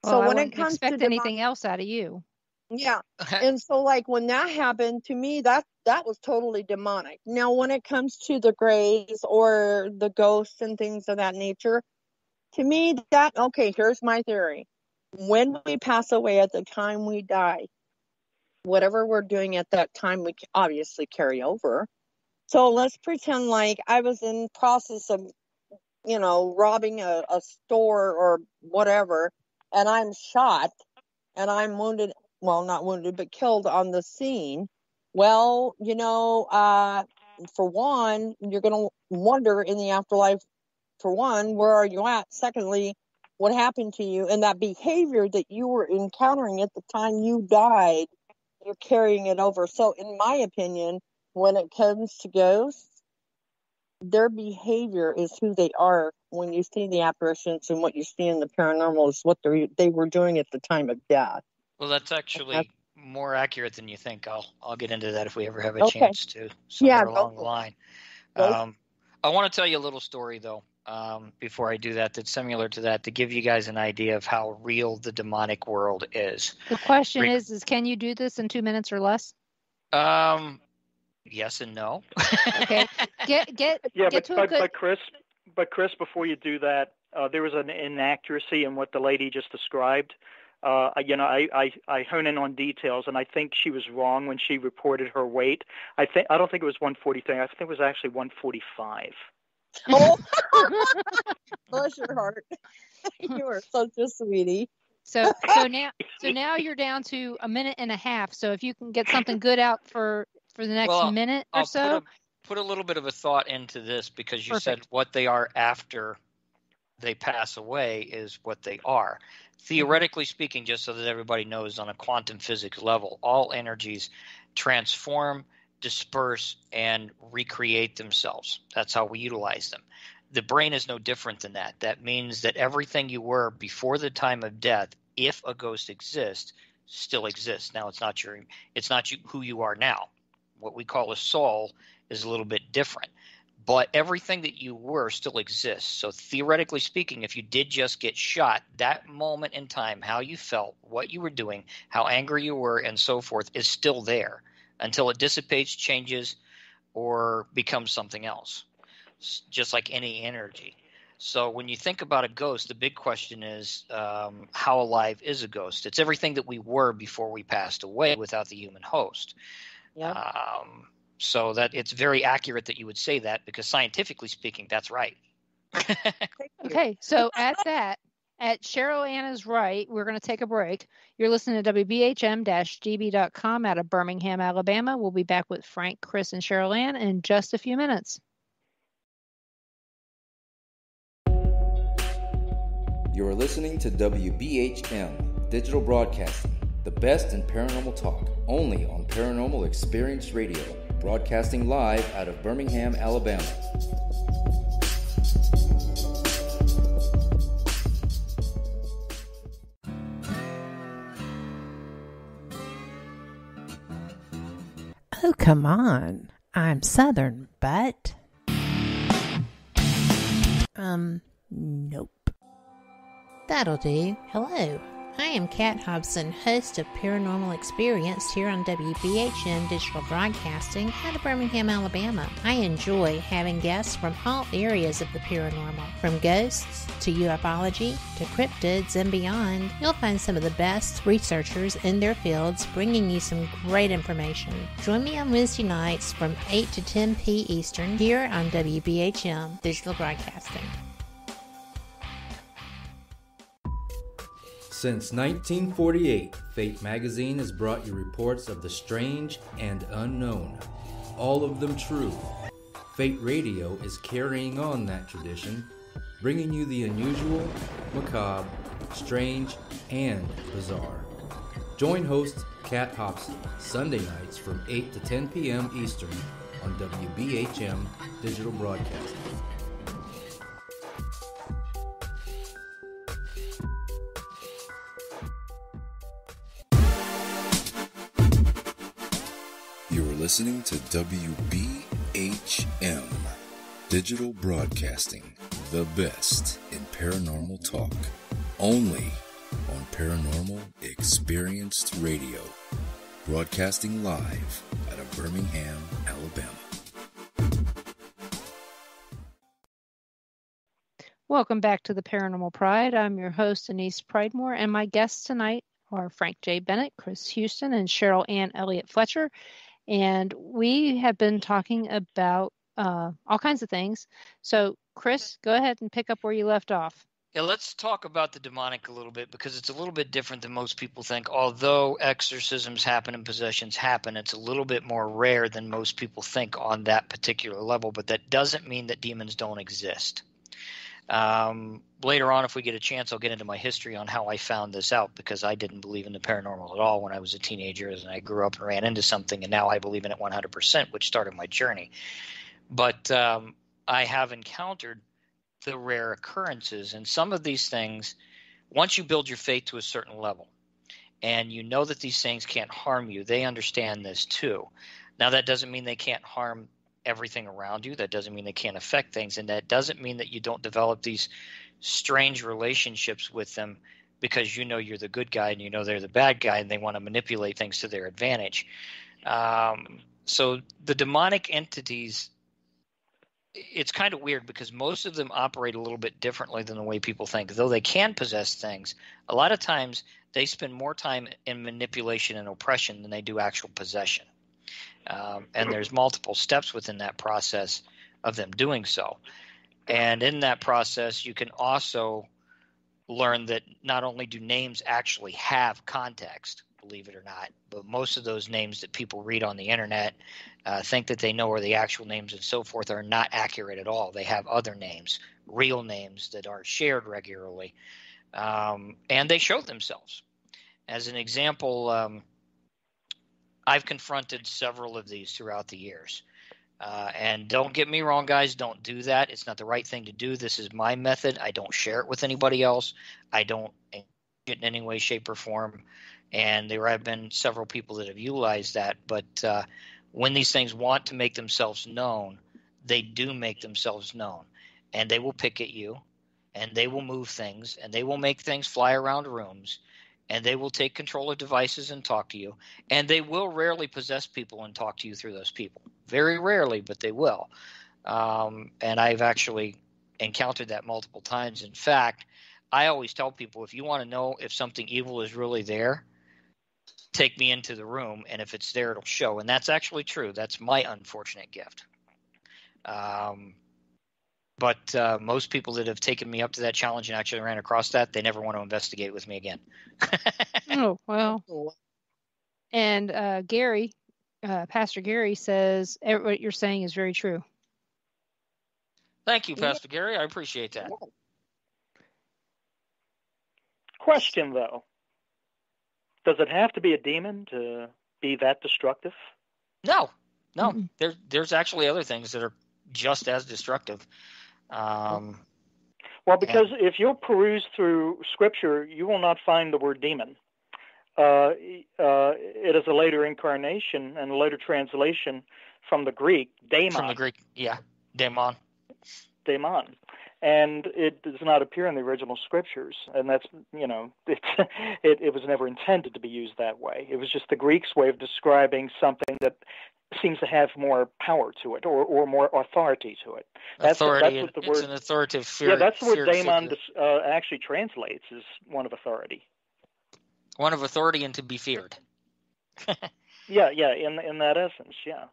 Well, so when it comes expect to anything demon- else out of you, yeah. And so, like when that happened to me, that that was totally demonic. Now, when it comes to the grays or the ghosts and things of that nature, to me, that okay. Here's my theory: when we pass away, at the time we die, whatever we're doing at that time, we obviously carry over. So let's pretend like I was in process of, you know, robbing a, a store or whatever, and I'm shot and I'm wounded. Well, not wounded, but killed on the scene. Well, you know, uh, for one, you're going to wonder in the afterlife, for one, where are you at? Secondly, what happened to you? And that behavior that you were encountering at the time you died, you're carrying it over. So in my opinion, when it comes to ghosts, their behavior is who they are. When you see the apparitions and what you see in the paranormal is what they they were doing at the time of death. Well, that's actually that's, more accurate than you think. I'll I'll get into that if we ever have a okay. chance to somewhere yeah, along the line. Um, I want to tell you a little story though um, before I do that. That's similar to that to give you guys an idea of how real the demonic world is. The question Re- is: is can you do this in two minutes or less? Um. Yes and no. okay. Get get yeah, get but, to but, a good... but Chris, but Chris, before you do that, uh, there was an inaccuracy in what the lady just described. Uh, you know, I, I, I hone in on details, and I think she was wrong when she reported her weight. I think I don't think it was one forty-three. I think it was actually one forty-five. Oh, bless your heart! You are such a sweetie. So, so now, so now you're down to a minute and a half. So, if you can get something good out for for the next well, minute I'll, or I'll so, put a, put a little bit of a thought into this, because you Perfect. Said what they are after they pass away is what they are. Theoretically speaking, just so that everybody knows, on a quantum physics level, all energies transform, disperse, and recreate themselves. That's how we utilize them. The brain is no different than that. That means that everything you were before the time of death, if a ghost exists, still exists. Now, it's not your, it's not you, who you are now. What we call a soul is a little bit different. But everything that you were still exists. So theoretically speaking, if you did just get shot, that moment in time, how you felt, what you were doing, how angry you were, and so forth, is still there until it dissipates, changes, or becomes something else, just like any energy. So when you think about a ghost, the big question is um, how alive is a ghost? It's everything that we were before we passed away without the human host. Yeah. Um, So that it's very accurate that you would say that, because scientifically speaking, that's right. Okay, so at that, at Cheryl Anna's right, we're going to take a break. You're listening to W B H M dash G B dot com out of Birmingham, Alabama. We'll be back with Frank, Chris, and Cheryl Ann in just a few minutes. You're listening to W B H M Digital Broadcasting, the best in paranormal talk, only on Paranormal Experience Radio. Broadcasting live out of Birmingham, Alabama. Oh, come on. I'm Southern, but... Um, nope. That'll do. Hello. I am Kat Hobson, host of Paranormal Experience here on W B H M Digital Broadcasting out of Birmingham, Alabama. I enjoy having guests from all areas of the paranormal, from ghosts to ufology to cryptids and beyond. You'll find some of the best researchers in their fields bringing you some great information. Join me on Wednesday nights from eight to ten p.m. Eastern here on W B H M Digital Broadcasting. Since nineteen forty-eight, Fate Magazine has brought you reports of the strange and unknown, all of them true. Fate Radio is carrying on that tradition, bringing you the unusual, macabre, strange, and bizarre. Join host Kat Hobson, Sunday nights from eight to ten p.m. Eastern on W B H M Digital Broadcasting. Listening to W B H M Digital Broadcasting, the best in paranormal talk, only on Paranormal Experienced Radio, broadcasting live out of Birmingham, Alabama. Welcome back to the Paranormal Pride. I'm your host, Denise Pridemore, and my guests tonight are Frank J. Bennett, Chris Houston, and Cheryl Ann Elliott Fletcher. And we have been talking about uh, all kinds of things. So, Chris, go ahead and pick up where you left off. Yeah, let's talk about the demonic a little bit, because it's a little bit different than most people think. Although exorcisms happen and possessions happen, it's a little bit more rare than most people think on that particular level. But that doesn't mean that demons don't exist. Um, later on, if we get a chance, I'll get into my history on how I found this out, because I didn't believe in the paranormal at all when I was a teenager, and I grew up and ran into something, and now I believe in it one hundred percent, which started my journey. But um, I have encountered the rare occurrences, and some of these things, once you build your faith to a certain level and you know that these things can't harm you, they understand this too. Now, that doesn't mean they can't harm everything around you. That doesn't mean they can't affect things, and that doesn't mean that you don't develop these strange relationships with them, because you know you're the good guy and you know they're the bad guy, and they want to manipulate things to their advantage. Um, so the demonic entities it's kind of weird because most of them operate a little bit differently than the way people think. Though they can possess things, a lot of times they spend more time in manipulation and oppression than they do actual possession. Um, and there's multiple steps within that process of them doing so. And in that process, you can also learn that not only do names actually have context, believe it or not, but most of those names that people read on the internet uh, think that they know are the actual names and so forth are not accurate at all. They have other names, real names that are shared regularly, um, and they show themselves. As an example, um, I've confronted several of these throughout the years. Uh, and don't get me wrong, guys, don't do that. It's not the right thing to do. This is my method. I don't share it with anybody else. I don't engage it in any way, shape, or form. And there have been several people that have utilized that. But uh, when these things want to make themselves known, they do make themselves known. And they will pick at you, and they will move things, and they will make things fly around rooms, and they will take control of devices and talk to you. And they will rarely possess people and talk to you through those people. Very rarely, but they will. Um, and I've actually encountered that multiple times. In fact, I always tell people, if you want to know if something evil is really there, take me into the room, and if it's there, it'll show. And that's actually true. That's my unfortunate gift. Um, but uh, most people that have taken me up to that challenge and actually ran across that, they never want to investigate with me again. Oh, well. And uh, Gary... Uh, Pastor Gary says what you're saying is very true. Thank you, Pastor yeah. Gary. I appreciate that. Question, though. Does it have to be a demon to be that destructive? No. No. Mm-hmm. There, there's actually other things that are just as destructive. Um, well, because and- if you'll peruse through Scripture, you will not find the word demon. Uh, uh, it is a later incarnation and a later translation from the Greek, daemon. From the Greek, yeah, daemon. Daemon. And it does not appear in the original scriptures, and that's, you know, it, it, it was never intended to be used that way. It was just the Greeks' way of describing something that seems to have more power to it, or, or more authority to it. That's authority, what, that's what the it's word, an authoritative fear. Yeah, that's the word daemon uh, actually translates as one of authority. One of authority and to be feared. yeah, yeah, in in that essence, yeah.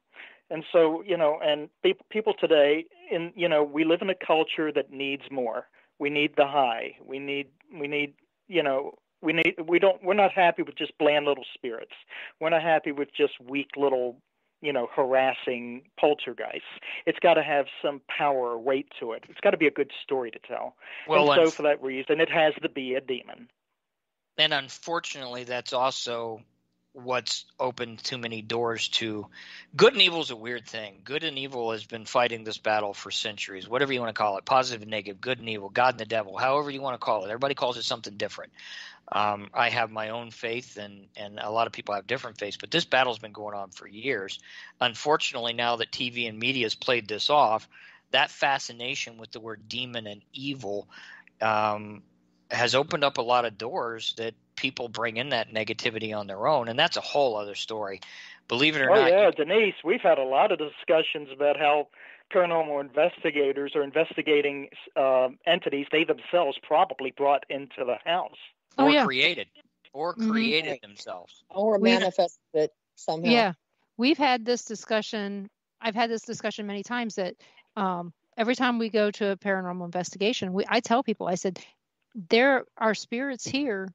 And so, you know, and people people today, in you know, we live in a culture that needs more. We need the high. We need we need you know we need we don't we're not happy with just bland little spirits. We're not happy with just weak little, you know, harassing poltergeists. It's got to have some power or weight to it. It's got to be a good story to tell. Well, and so for that reason, it has to be a demon. And unfortunately, that's also what's opened too many doors to – good and evil is a weird thing. Good and evil has been fighting this battle for centuries, whatever you want to call it, positive and negative, good and evil, God and the devil, however you want to call it. Everybody calls it something different. Um, I have my own faith, and, and a lot of people have different faiths, but this battle's been going on for years. Unfortunately, now that T V and media has played this off, that fascination with the word demon and evil um, – has opened up a lot of doors that people bring in that negativity on their own, and that's a whole other story. Believe it or oh, not. Oh, yeah, Denise, we've had a lot of discussions about how paranormal investigators are investigating uh, entities they themselves probably brought into the house. Oh, or yeah. created. Or created mm-hmm. themselves. Or manifested yeah. it somehow. Yeah, we've had this discussion. I've had this discussion many times that um, every time we go to a paranormal investigation, we, I tell people, I said, there are spirits here,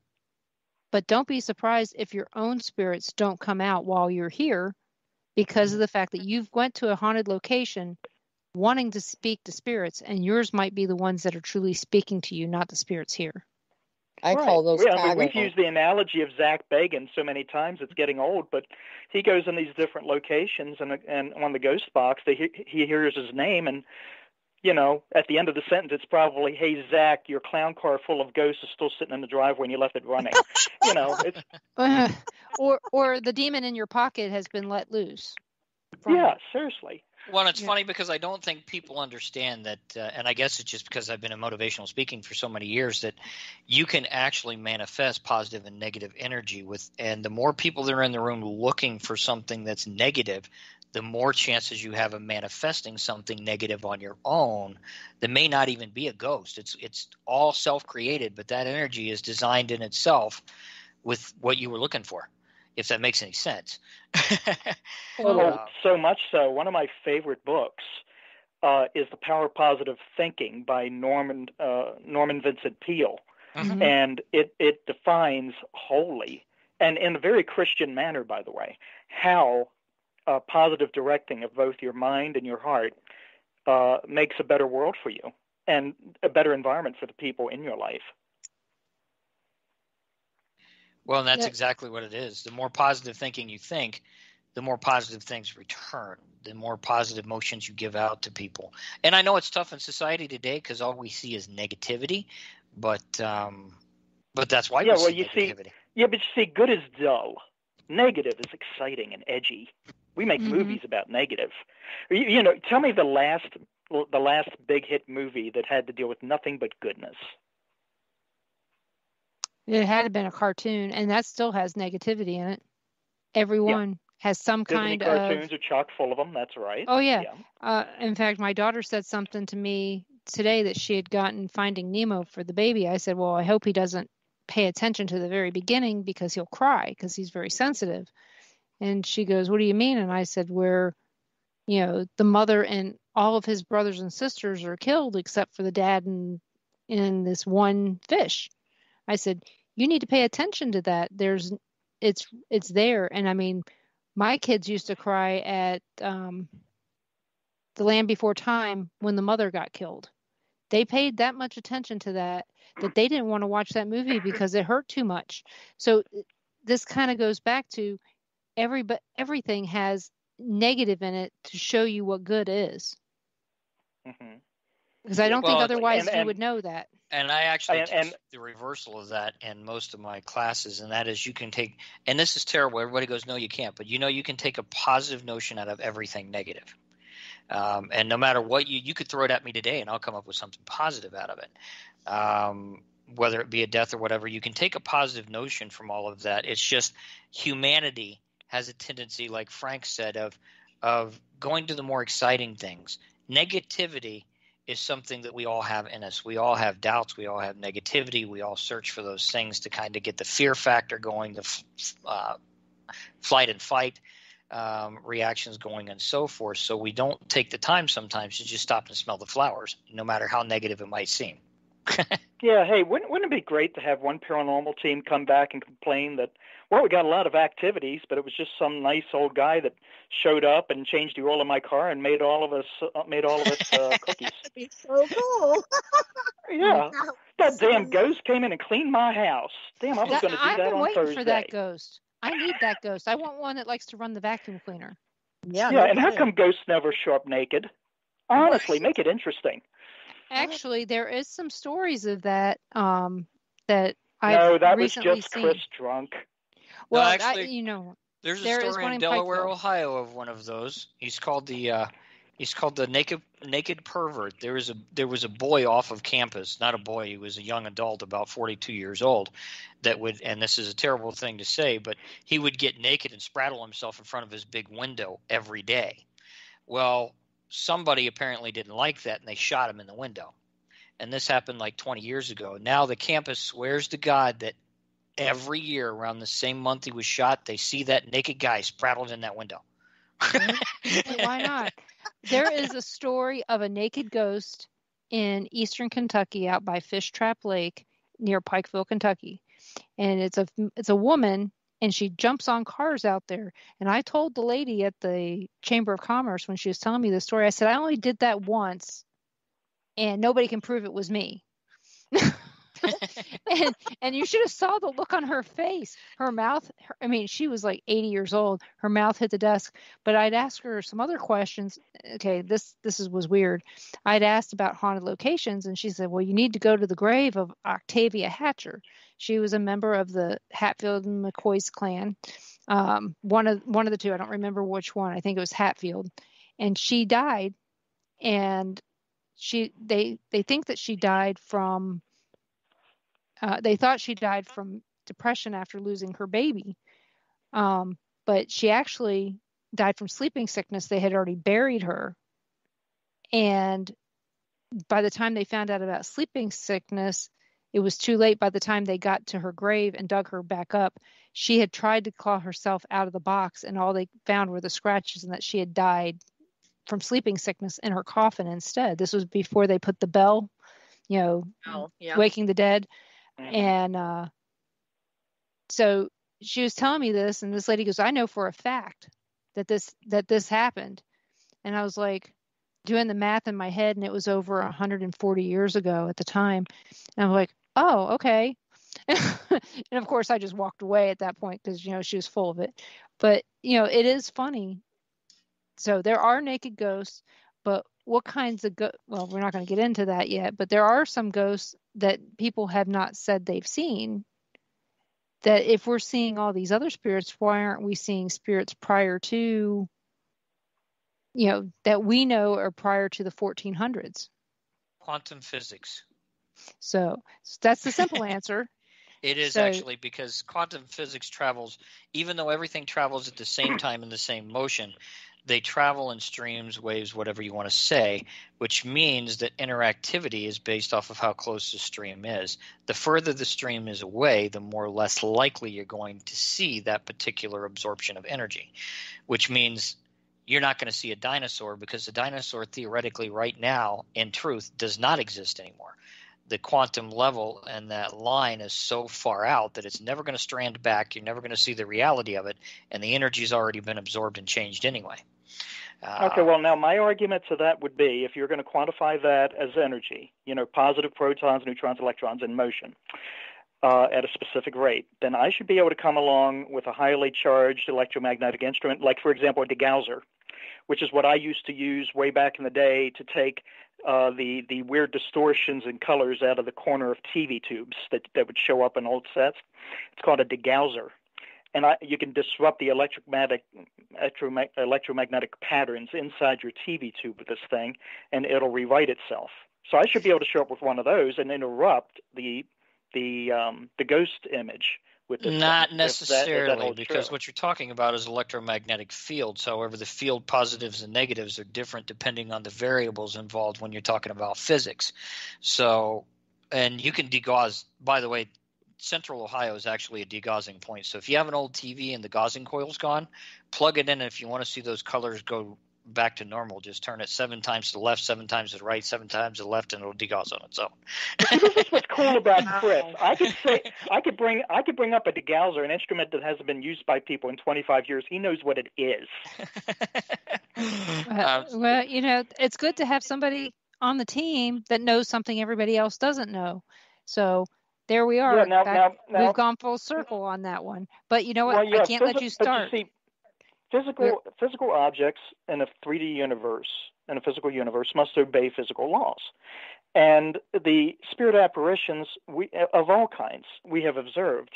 but don't be surprised if your own spirits don't come out while you're here because of the fact that you've went to a haunted location wanting to speak to spirits, and yours might be the ones that are truly speaking to you, not the spirits here. I right. call those yeah, I mean, we've used the analogy of Zach Bagans so many times, it's getting old, but he goes in these different locations, and and on the ghost box, they, he, he hears his name, and you know, at the end of the sentence, it's probably, hey, Zach, your clown car full of ghosts is still sitting in the driveway and you left it running. you know, it's... Uh, or or the demon in your pocket has been let loose. Yeah, it. seriously. Well, it's yeah. funny because I don't think people understand that, uh, and I guess it's just because I've been in motivational speaking for so many years, that you can actually manifest positive and negative energy with, and the more people that are in the room looking for something that's negative, the more chances you have of manifesting something negative on your own that may not even be a ghost. It's it's all self-created, but that energy is designed in itself with what you were looking for, if that makes any sense. well, uh, so much so. One of my favorite books uh, is The Power of Positive Thinking by Norman uh, Norman Vincent Peale, mm-hmm. and it, it defines wholly, and in a very Christian manner, by the way, how uh, positive directing of both your mind and your heart uh, makes a better world for you and a better environment for the people in your life. Well, and that's yep. exactly what it is. The more positive thinking you think, the more positive things return, the more positive emotions you give out to people. And I know it's tough in society today because all we see is negativity, but um, but that's why yeah, we well, see you negativity. See, yeah, but you see, good is dull. Negative is exciting and edgy. We make mm-hmm. movies about negative. You, you know, tell me the last the last big hit movie that had to deal with nothing but goodness. It had been a cartoon, and that still has negativity in it. Everyone yeah. has some Disney kind of... cartoons are chock full of them, that's right. Oh, yeah. yeah. Uh, in fact, my daughter said something to me today that she had gotten Finding Nemo for the baby. I said, well, I hope he doesn't pay attention to the very beginning because he'll cry because he's very sensitive. And she goes, what do you mean? And I said, where, you know, the mother and all of his brothers and sisters are killed except for the dad and, and this one fish. I said, you need to pay attention to that. There's, it's, it's there. And I mean, my kids used to cry at um, The Land Before Time when the mother got killed. They paid that much attention to that, that they didn't want to watch that movie because it hurt too much. So this kind of goes back to every, but everything has negative in it to show you what good is. Mm-hmm. Because I don't well, think otherwise and, and, you would know that. And I actually and, and, teach the reversal of that in most of my classes, and that is you can take – and this is terrible. Everybody goes, no, you can't. But you know you can take a positive notion out of everything negative. Um, and no matter what you – you could throw it at me today, and I'll come up with something positive out of it, um, whether it be a death or whatever. You can take a positive notion from all of that. It's just humanity has a tendency, like Frank said, of of going to the more exciting things. Negativity – is something that we all have in us. We all have doubts. We all have negativity. We all search for those things to kind of get the fear factor going, the f- uh, flight and fight um, reactions going, and so forth. So we don't take the time sometimes to just stop and smell the flowers, no matter how negative it might seem. yeah, hey, wouldn't, wouldn't it be great to have one paranormal team come back and complain that, well, we got a lot of activities, but it was just some nice old guy that showed up and changed the oil in my car and made all of us uh, made all of us uh, cookies. That'd be so cool. yeah, that damn ghost came in and cleaned my house. Damn, I was going to do I've that on Thursday. I've been waiting for that ghost. I need that ghost. I want one that likes to run the vacuum cleaner. Yeah, yeah, no and kidding. How come ghosts never show up naked? Honestly, make it interesting. Actually, there is some stories of that um, that I've no, that recently was just seen. Chris drunk. Well, no, actually, I, you know, there's a there story in, in Delaware, Pikeville. Ohio, of one of those. He's called the uh, he's called the naked naked pervert. There was a there was a boy off of campus, not a boy, he was a young adult, about forty-two years old, that would, and this is a terrible thing to say, but he would get naked and spraddle himself in front of his big window every day. Well, somebody apparently didn't like that, and they shot him in the window. And this happened like twenty years ago. Now the campus swears to God that every year around the same month he was shot, they see that naked guy spraddled in that window. Why not? There is a story of a naked ghost in eastern Kentucky out by Fish Trap Lake near Pikeville, Kentucky. And it's a it's a woman, and she jumps on cars out there. And I told the lady at the Chamber of Commerce when she was telling me the story, I said, I only did that once, and nobody can prove it was me. and, and you should have saw the look on her face. Her mouth, her, I mean, she was like eighty years old. Her mouth hit the desk. But I'd asked her some other questions. Okay, this this is, was weird. I'd asked about haunted locations, and she said, well, you need to go to the grave of Octavia Hatcher. She was a member of the Hatfield and McCoys clan. Um, one of one of the two. I don't remember which one. I think it was Hatfield. And she died. And she they they think that she died from Uh, they thought she died from depression after losing her baby. Um, but she actually died from sleeping sickness, they had already buried her. And by the time they found out about sleeping sickness, it was too late. By the time they got to her grave and dug her back up, she had tried to claw herself out of the box, and all they found were the scratches, and that she had died from sleeping sickness in her coffin instead. This was before they put the bell, you know, oh, yeah. waking the dead. Mm-hmm. And uh, so she was telling me this, and this lady goes, I know for a fact that this that this happened. And I was like, doing the math in my head, and it was over one hundred forty years ago at the time. And I'm like, oh, okay. And of course I just walked away at that point because, you know, she was full of it. But, you know, it is funny. So there are naked ghosts, but what kinds of go- well, we're not going to get into that yet, but there are some ghosts that people have not said they've seen, that if we're seeing all these other spirits, why aren't we seeing spirits prior to, you know, that we know are prior to the fourteen hundreds? Quantum physics. So, so that's the simple answer. It is so, actually, because quantum physics travels, even though everything travels at the same time in the same motion, they travel in streams, waves, whatever you want to say, which means that interactivity is based off of how close the stream is. The further the stream is away, the more or less likely you're going to see that particular absorption of energy, which means you're not going to see a dinosaur, because the dinosaur theoretically right now in truth does not exist anymore. The quantum level and that line is so far out that it's never going to strand back. You're never going to see the reality of it, and the energy's already been absorbed and changed anyway. Uh, okay, well, now my argument to that would be, if you're going to quantify that as energy, you know, positive protons, neutrons, electrons in motion uh, at a specific rate, then I should be able to come along with a highly charged electromagnetic instrument, like, for example, a degaussor, which is what I used to use way back in the day to take uh, the the weird distortions and colors out of the corner of T V tubes that, that would show up in old sets. It's called a degausser. And I, you can disrupt the electromagnetic, electromagnetic patterns inside your T V tube with this thing, and it'll rewrite itself. So I should be able to show up with one of those and interrupt the the um, the ghost image. Not thing, necessarily, that, because true. What you're talking about is electromagnetic fields. However, the field positives and negatives are different depending on the variables involved when you're talking about physics. So, and you can degauss. By the way, Central Ohio is actually a degaussing point. So if you have an old T V and the gauzing coil's gone, plug it in, and if you want to see those colors go back to normal, just turn it seven times to the left, seven times to the right, seven times to the left, and it'll degauss on its own. This is what's cool about Chris. I could say I could bring I could bring up a degausser, an instrument that hasn't been used by people in twenty-five years. He knows what it is. uh, well, you know, it's good to have somebody on the team that knows something everybody else doesn't know. So there we are. Yeah, now, back, now, now, we've gone full circle on that one. But you know what? Well, yeah, I can't phys- let you start. Physical physical objects in a three D universe, in a physical universe, must obey physical laws. And the spirit apparitions we, of all kinds we have observed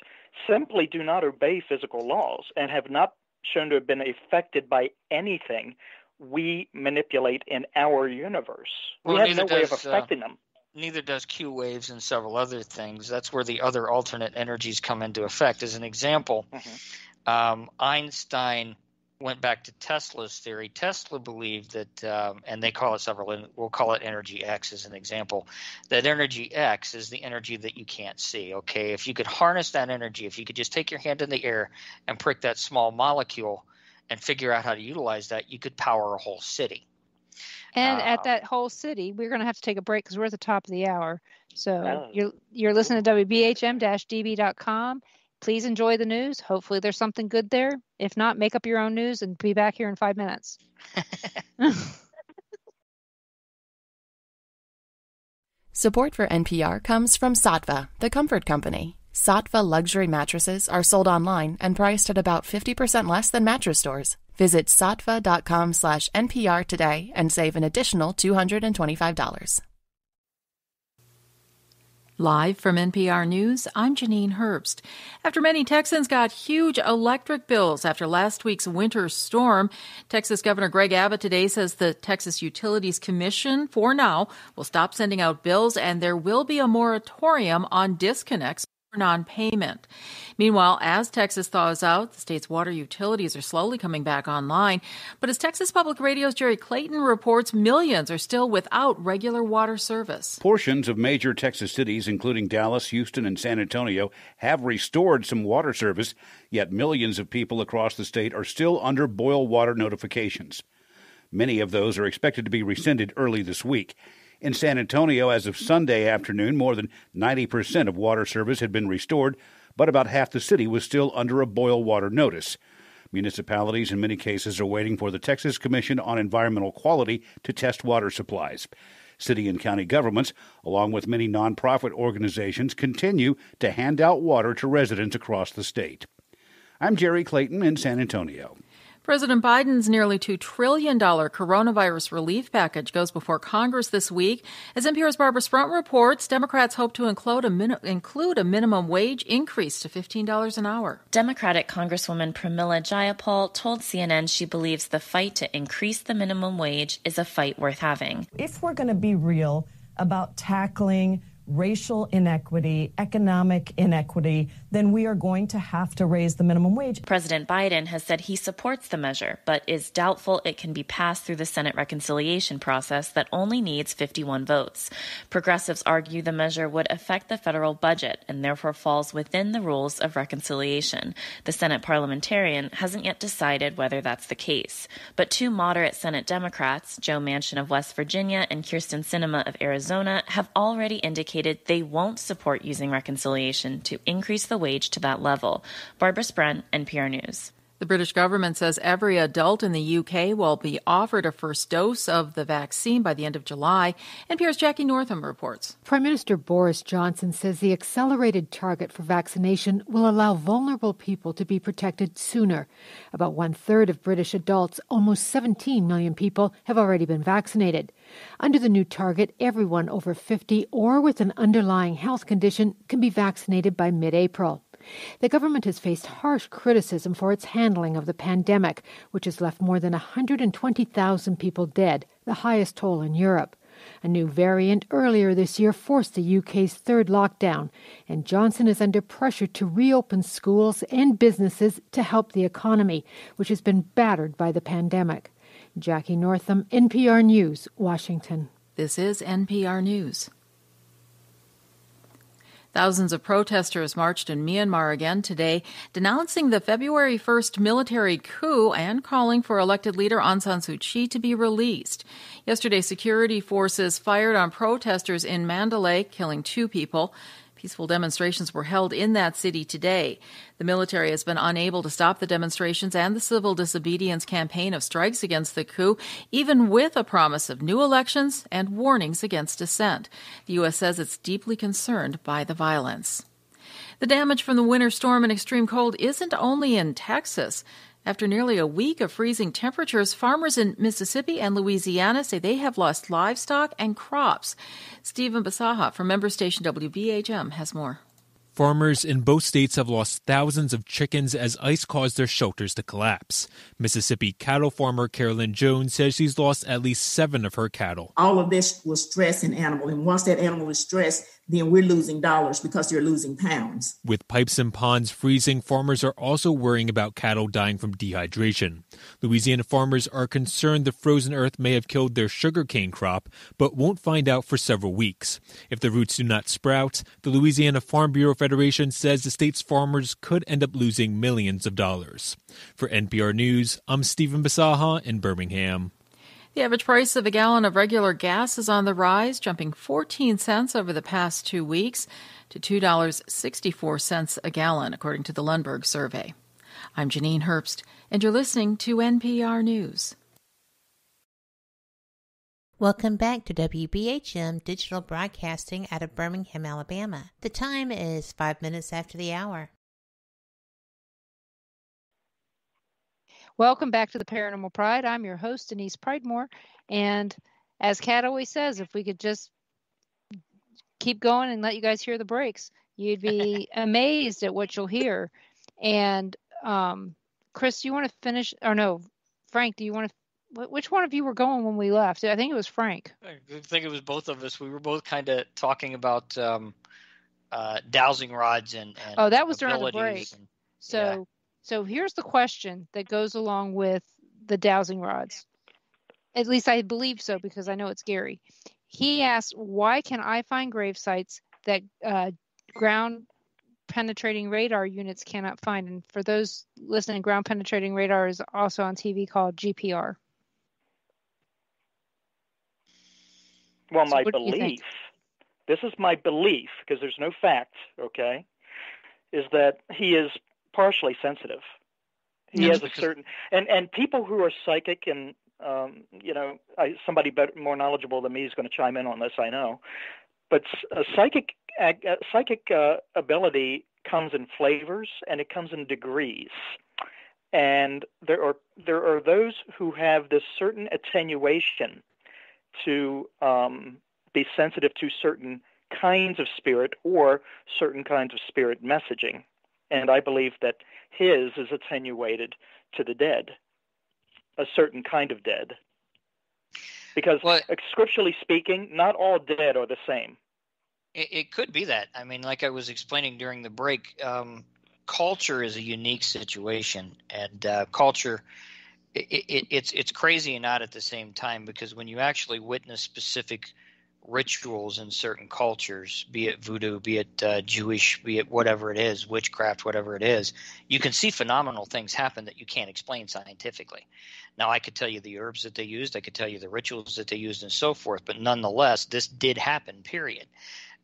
simply do not obey physical laws and have not shown to have been affected by anything we manipulate in our universe. We well, have no does, way of affecting uh, them. Neither does Q waves and several other things. That's where the other alternate energies come into effect. As an example, mm-hmm. um, Einstein went back to Tesla's theory. Tesla believed that, um, and they call it several, we'll call it energy X as an example, that energy X is the energy that you can't see, okay? If you could harness that energy, if you could just take your hand in the air and prick that small molecule and figure out how to utilize that, you could power a whole city. And um, at that whole city, we're going to have to take a break because we're at the top of the hour. So uh, you're, you're listening to W B H M dash D B dot com. Please enjoy the news. Hopefully there's something good there. If not, make up your own news and be back here in five minutes. Support for N P R comes from Sattva, the comfort company. Sattva luxury mattresses are sold online and priced at about fifty percent less than mattress stores. Visit sattva dot com slash N P R today and save an additional two hundred twenty-five dollars. Live from N P R News, I'm Janine Herbst. After many Texans got huge electric bills after last week's winter storm, Texas Governor Greg Abbott today says the Texas Utilities Commission, for now, will stop sending out bills, and there will be a moratorium on disconnects for non-payment. Meanwhile, as Texas thaws out, the state's water utilities are slowly coming back online. But as Texas Public Radio's Jerry Clayton reports, millions are still without regular water service. Portions of major Texas cities, including Dallas, Houston, and San Antonio, have restored some water service, yet millions of people across the state are still under boil water notifications. Many of those are expected to be rescinded early this week. In San Antonio, as of Sunday afternoon, more than ninety percent of water service had been restored, but about half the city was still under a boil water notice. Municipalities in many cases are waiting for the Texas Commission on Environmental Quality to test water supplies. City and county governments, along with many nonprofit organizations, continue to hand out water to residents across the state. I'm Jerry Clayton in San Antonio. President Biden's nearly two trillion dollars coronavirus relief package goes before Congress this week. As N P R's Barbara Sprunt reports, Democrats hope to include a, min- include a minimum wage increase to fifteen dollars an hour. Democratic Congresswoman Pramila Jayapal told C N N she believes the fight to increase the minimum wage is a fight worth having. If we're going to be real about tackling racial inequity, economic inequity, then we are going to have to raise the minimum wage. President Biden has said he supports the measure, but is doubtful it can be passed through the Senate reconciliation process that only needs fifty-one votes. Progressives argue the measure would affect the federal budget and therefore falls within the rules of reconciliation. The Senate parliamentarian hasn't yet decided whether that's the case. But two moderate Senate Democrats, Joe Manchin of West Virginia and Kirsten Sinema of Arizona, have already indicated they won't support using reconciliation to increase the wage to that level. Barbara Sprunt, N P R News. The British government says every adult in the U K will be offered a first dose of the vaccine by the end of July. N P R's Jackie Northam reports. Prime Minister Boris Johnson says the accelerated target for vaccination will allow vulnerable people to be protected sooner. About one-third of British adults, almost seventeen million people, have already been vaccinated. Under the new target, everyone over fifty or with an underlying health condition can be vaccinated by mid-April. The government has faced harsh criticism for its handling of the pandemic, which has left more than one hundred twenty thousand people dead, the highest toll in Europe. A new variant earlier this year forced the U K's third lockdown, and Johnson is under pressure to reopen schools and businesses to help the economy, which has been battered by the pandemic. Jackie Northam, N P R News, Washington. This is N P R News. Thousands of protesters marched in Myanmar again today, denouncing the February first military coup and calling for elected leader Aung San Suu Kyi to be released. Yesterday, security forces fired on protesters in Mandalay, killing two people. Peaceful demonstrations were held in that city today. The military has been unable to stop the demonstrations and the civil disobedience campaign of strikes against the coup, even with a promise of new elections and warnings against dissent. The U S says it's deeply concerned by the violence. The damage from the winter storm and extreme cold isn't only in Texas. After nearly a week of freezing temperatures, farmers in Mississippi and Louisiana say they have lost livestock and crops. Stephen Basaha from member station W B H M has more. Farmers in both states have lost thousands of chickens as ice caused their shelters to collapse. Mississippi cattle farmer Carolyn Jones says she's lost at least seven of her cattle. All of this was stress in animal, and once that animal is stressed, then we're losing dollars because they're losing pounds. With pipes and ponds freezing, farmers are also worrying about cattle dying from dehydration. Louisiana farmers are concerned the frozen earth may have killed their sugarcane crop, but won't find out for several weeks. If the roots do not sprout, the Louisiana Farm Bureau Federation says the state's farmers could end up losing millions of dollars. For N P R News, I'm Stephen Basaha in Birmingham. The average price of a gallon of regular gas is on the rise, jumping fourteen cents over the past two weeks to two dollars and sixty-four cents a gallon, according to the Lundberg survey. I'm Janine Herbst, and you're listening to N P R News. Welcome back to W B H M Digital Broadcasting out of Birmingham, Alabama. The time is five minutes after the hour. Welcome back to the Paranormal Pride. I'm your host, Denise Pridemore. And as Kat always says, if we could just keep going and let you guys hear the breaks, you'd be amazed at what you'll hear. And um, Chris, do you want to finish? Or no, Frank, do you want to? Which one of you were going when we left? I think it was Frank. I think it was both of us. We were both kind of talking about um, uh, dowsing rods and, and oh, that was during the break. And, so, yeah. so here's the question that goes along with the dowsing rods. At least I believe so, because I know it's Gary. He asked, "Why can I find grave sites that uh, ground penetrating radar units cannot find?" And for those listening, ground penetrating radar is also on T V called G P R. Well, so my belief, this is my belief, because there's no facts, okay, is that he is partially sensitive. He no, has a certain, and, and people who are psychic, and, um, you know, I, somebody better, more knowledgeable than me is going to chime in on this, I know, but a psychic, a psychic uh, ability comes in flavors and it comes in degrees. And there are, there are those who have this certain attenuation to um, be sensitive to certain kinds of spirit or certain kinds of spirit messaging. And I believe that his is attenuated to the dead, a certain kind of dead. Because well, scripturally speaking, not all dead are the same. It, it could be that. I mean, like I was explaining during the break, um, culture is a unique situation, and uh, culture – It, it, it's it's crazy and not at the same time, because when you actually witness specific rituals in certain cultures, be it voodoo, be it uh, Jewish, be it whatever it is, witchcraft, whatever it is, you can see phenomenal things happen that you can't explain scientifically. Now, I could tell you the herbs that they used, I could tell you the rituals that they used and so forth, but nonetheless, this did happen, period.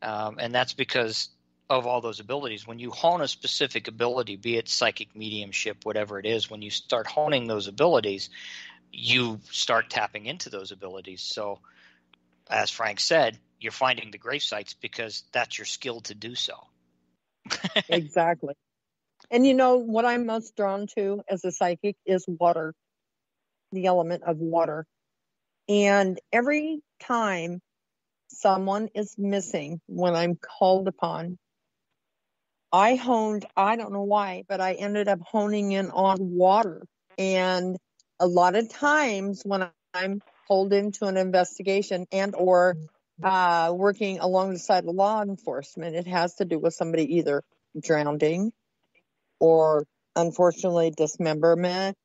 Um, and that's because of all those abilities. When you hone a specific ability, be it psychic mediumship, whatever it is, when you start honing those abilities, you start tapping into those abilities. So as Frank said, you're finding the grave sites because that's your skill to do so. Exactly. And you know what I'm most drawn to as a psychic is water, the element of water. And every time someone is missing when I'm called upon, I honed, I don't know why, but I ended up honing in on water. And a lot of times when I'm pulled into an investigation and or uh, working alongside law enforcement, it has to do with somebody either drowning or unfortunately dismemberment,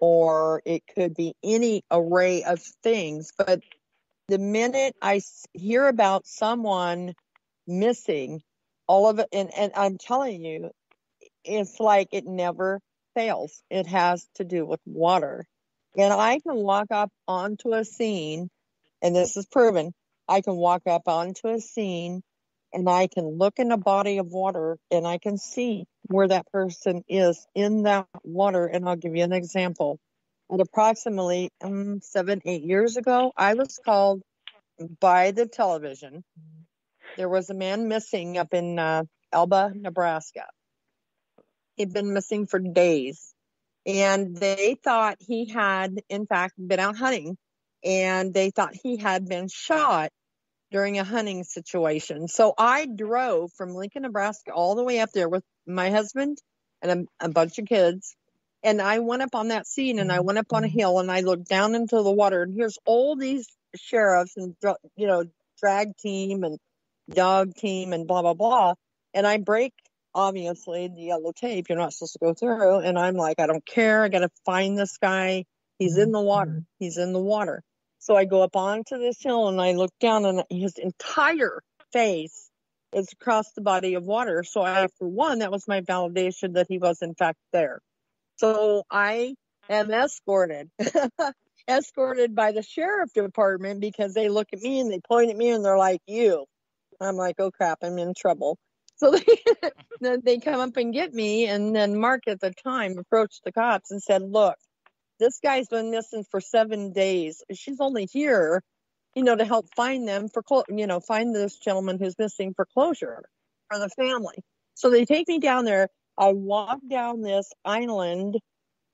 or it could be any array of things. But the minute I hear about someone missing, all of it, and, and I'm telling you, it's like it never fails. It has to do with water. And I can walk up onto a scene, and this is proven, I can walk up onto a scene, and I can look in a body of water, and I can see where that person is in that water. And I'll give you an example. And approximately um, seven, eight years ago, I was called by the television. There was a man missing up in uh, Elba, Nebraska. He'd been missing for days. And they thought he had, in fact, been out hunting. And they thought he had been shot during a hunting situation. So I drove from Lincoln, Nebraska, all the way up there with my husband and a, a bunch of kids. And I went up on that scene, and I went up on a hill, and I looked down into the water, and here's all these sheriffs and, you know, drag team and dog team and blah, blah, blah. And I break, obviously, the yellow tape. You're not supposed to go through. And I'm like, I don't care. I got to find this guy. He's in the water. He's in the water. So I go up onto this hill, and I look down, and his entire face is across the body of water. So I, for one, that was my validation that he was, in fact, there. So I am escorted, escorted by the sheriff department, because they look at me and they point at me and they're like, you. I'm like, oh, crap, I'm in trouble. So they, then they come up and get me. And then Mark at the time approached the cops and said, look, this guy's been missing for seven days. She's only here, you know, to help find them for, clo- you know, find this gentleman who's missing for closure for the family. So they take me down there. I walk down this island,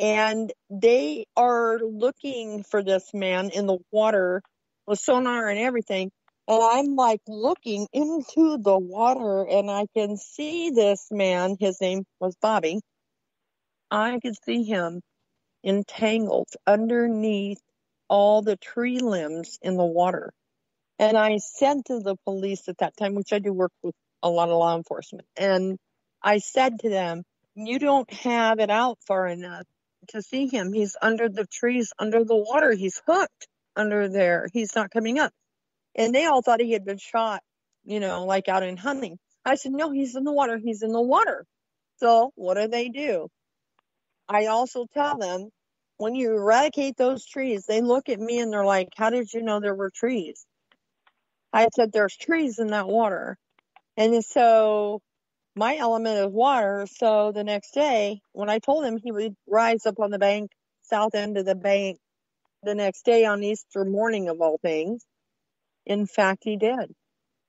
and they are looking for this man in the water with sonar and everything. And I'm like looking into the water, and I can see this man. His name was Bobby. I could see him entangled underneath all the tree limbs in the water. And I said to the police at that time, which I do work with a lot of law enforcement. And I said to them, you don't have it out far enough to see him. He's under the trees, under the water. He's hooked under there. He's not coming up. And they all thought he had been shot, you know, like out in hunting. I said, no, he's in the water. He's in the water. So what do they do? I also tell them, when you eradicate those trees, they look at me and they're like, how did you know there were trees? I said, there's trees in that water. And so my element is water. So the next day, when I told him he would rise up on the bank, south end of the bank, the next day on Easter morning of all things, in fact, he did.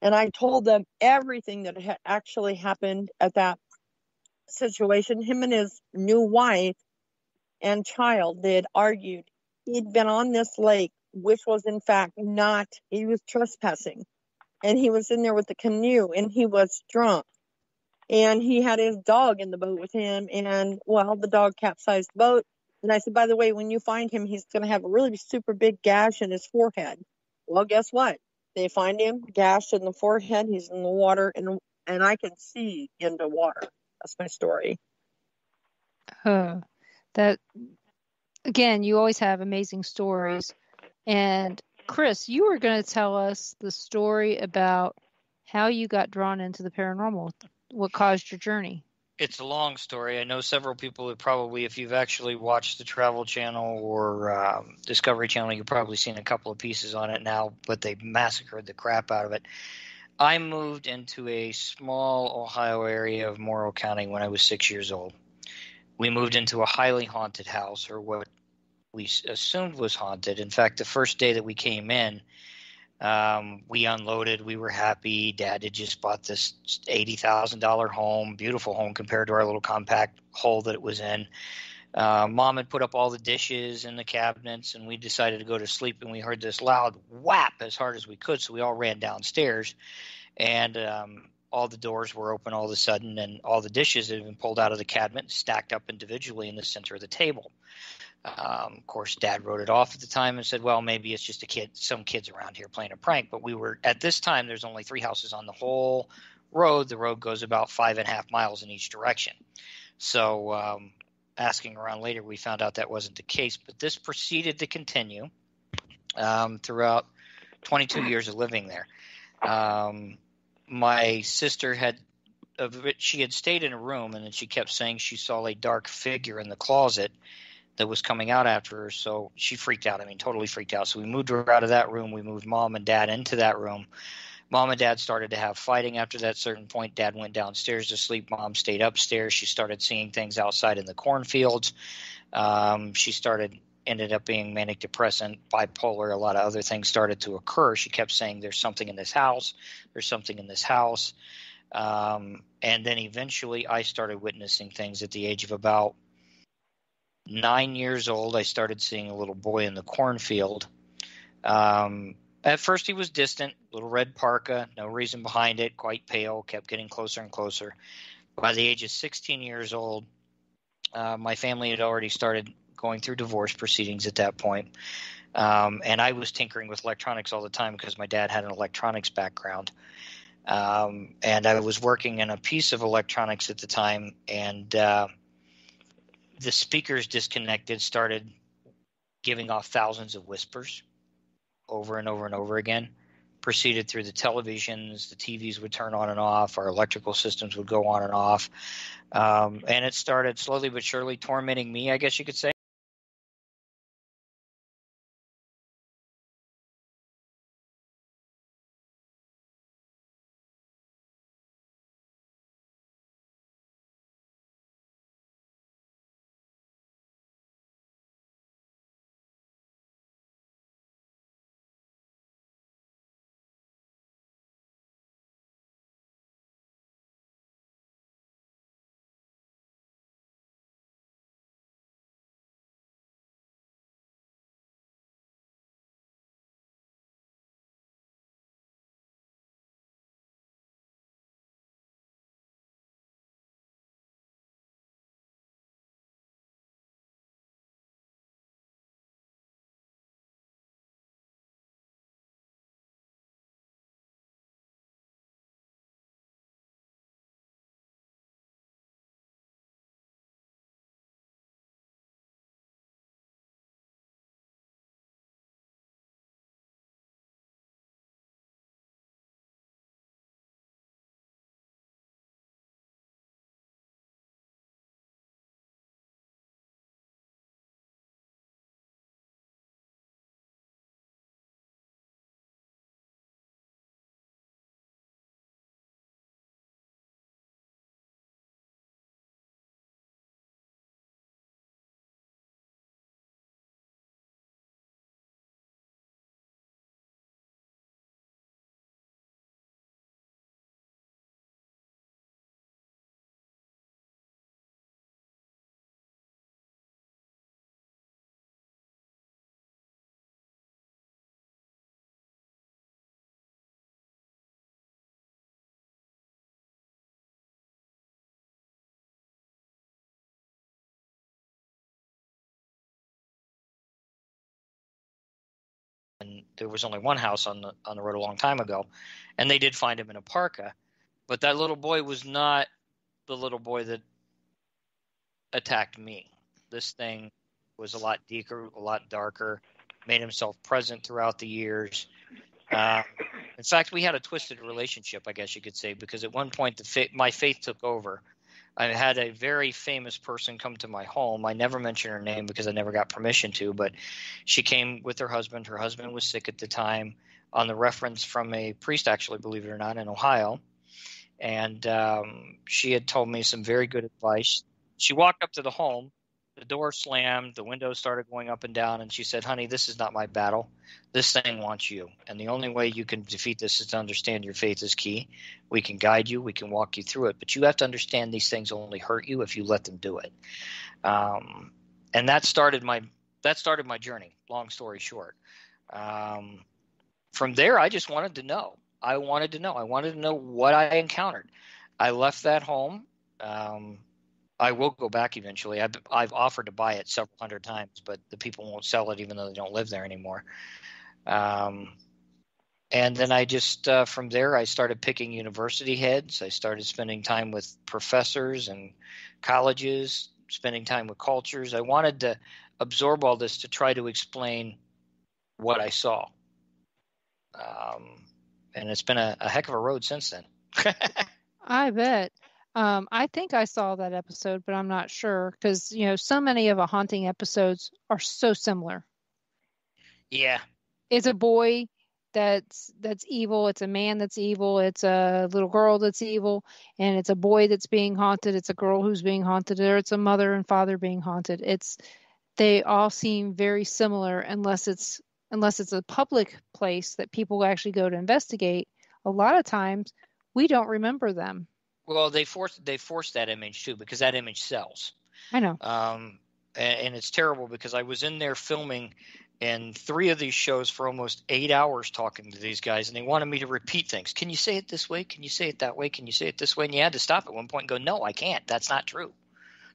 And I told them everything that had actually happened at that situation. Him and his new wife and child, they had argued. He'd been on this lake, which was in fact not, he was trespassing. And he was in there with the canoe, and he was drunk. And he had his dog in the boat with him, and, well, the dog capsized the boat. And I said, by the way, when you find him, he's going to have a really super big gash in his forehead. Well, guess what? They find him, gash in the forehead, he's in the water, and and I can see into water. That's my story. Uh, that, again, you always have amazing stories. And, Chris, you were going to tell us the story about how you got drawn into the paranormal. What caused your journey? It's a long story. I know several people that probably, if you've actually watched the Travel Channel or um, Discovery Channel, you've probably seen a couple of pieces on it now, but they massacred the crap out of it. I moved into a small Ohio area of Morrow County when I was six years old. We moved into a highly haunted house, or what we assumed was haunted. In fact, the first day that we came in, Um, we unloaded. We were happy. Dad had just bought this eighty thousand dollars home, beautiful home compared to our little compact hole that it was in. Uh, Mom had put up all the dishes in the cabinets, and we decided to go to sleep, and we heard this loud whap as hard as we could, so we all ran downstairs, and um, all the doors were open all of a sudden, and all the dishes had been pulled out of the cabinet and stacked up individually in the center of the table. Um, of course, Dad wrote it off at the time and said, well, maybe it's just a kid, some kids around here playing a prank. But we were – at this time, there's only three houses on the whole road. The road goes about five and a half miles in each direction. So um, asking around later, we found out that wasn't the case. But this proceeded to continue um, throughout twenty-two years of living there. Um, my sister had – she had stayed in a room, and then she kept saying she saw a dark figure in the closet that was coming out after her, so she freaked out. I mean, totally freaked out. So we moved her out of that room. We moved Mom and Dad into that room. Mom and Dad started to have fighting after that certain point. Dad went downstairs to sleep. Mom stayed upstairs. She started seeing things outside in the cornfields. Um, she started ended up being manic depressant, bipolar. A lot of other things started to occur. She kept saying, there's something in this house. There's something in this house. Um, and then eventually I started witnessing things at the age of about nine years old. I started seeing a little boy in the cornfield. Um, at first he was distant, little red parka, no reason behind it, quite pale, kept getting closer and closer. By the age of sixteen years old, uh, my family had already started going through divorce proceedings at that point. Um, and I was tinkering with electronics all the time because my dad had an electronics background. Um, and I was working in a piece of electronics at the time, and uh, the speakers disconnected started giving off thousands of whispers over and over and over again, proceeded through the televisions. The T Vs would turn on and off. Our electrical systems would go on and off. Um, and it started slowly but surely tormenting me, I guess you could say. there was only one house on the on the road a long time ago, and they did find him in a parka. But that little boy was not the little boy that attacked me. This thing was a lot deeper, a lot darker, made himself present throughout the years. Uh, in fact, we had a twisted relationship, I guess you could say, because at one point the fa- my faith took over. I had a very famous person come to my home. I never mentioned her name because I never got permission to, but she came with her husband. Her husband was sick at the time, on the reference from a priest, actually, believe it or not, in Ohio. And um, she had told me some very good advice. She walked up to the home. The door slammed, the windows started going up and down, and she said, honey, this is not my battle. This thing wants you, and the only way you can defeat this is to understand your faith is key. We can guide you. We can walk you through it, but you have to understand these things only hurt you if you let them do it. Um, and that started my that started my journey, long story short. Um, from there, I just wanted to know. I wanted to know. I wanted to know what I encountered. I left that home. Um I will go back eventually. I've, I've offered to buy it several hundred times, but the people won't sell it even though they don't live there anymore. Um, and then I just uh, – from there I started picking university heads. I started spending time with professors and colleges, spending time with cultures. I wanted to absorb all this to try to explain what I saw. Um, and it's been a, a heck of a road since then. I bet. Um, I think I saw that episode, but I'm not sure because, you know, so many of a haunting episodes are so similar. Yeah. It's a boy that's that's evil. It's a man that's evil. It's a little girl that's evil. And it's a boy that's being haunted. It's a girl who's being haunted. Or it's a mother and father being haunted. It's they all seem very similar unless it's unless it's a public place that people actually go to investigate. A lot of times we don't remember them. Well, they forced they forced that image too because that image sells. I know, um, and, and it's terrible because I was in there filming, and three of these shows for almost eight hours talking to these guys, and they wanted me to repeat things. Can you say it this way? Can you say it that way? Can you say it this way? And you had to stop at one point and go, "No, I can't. That's not true."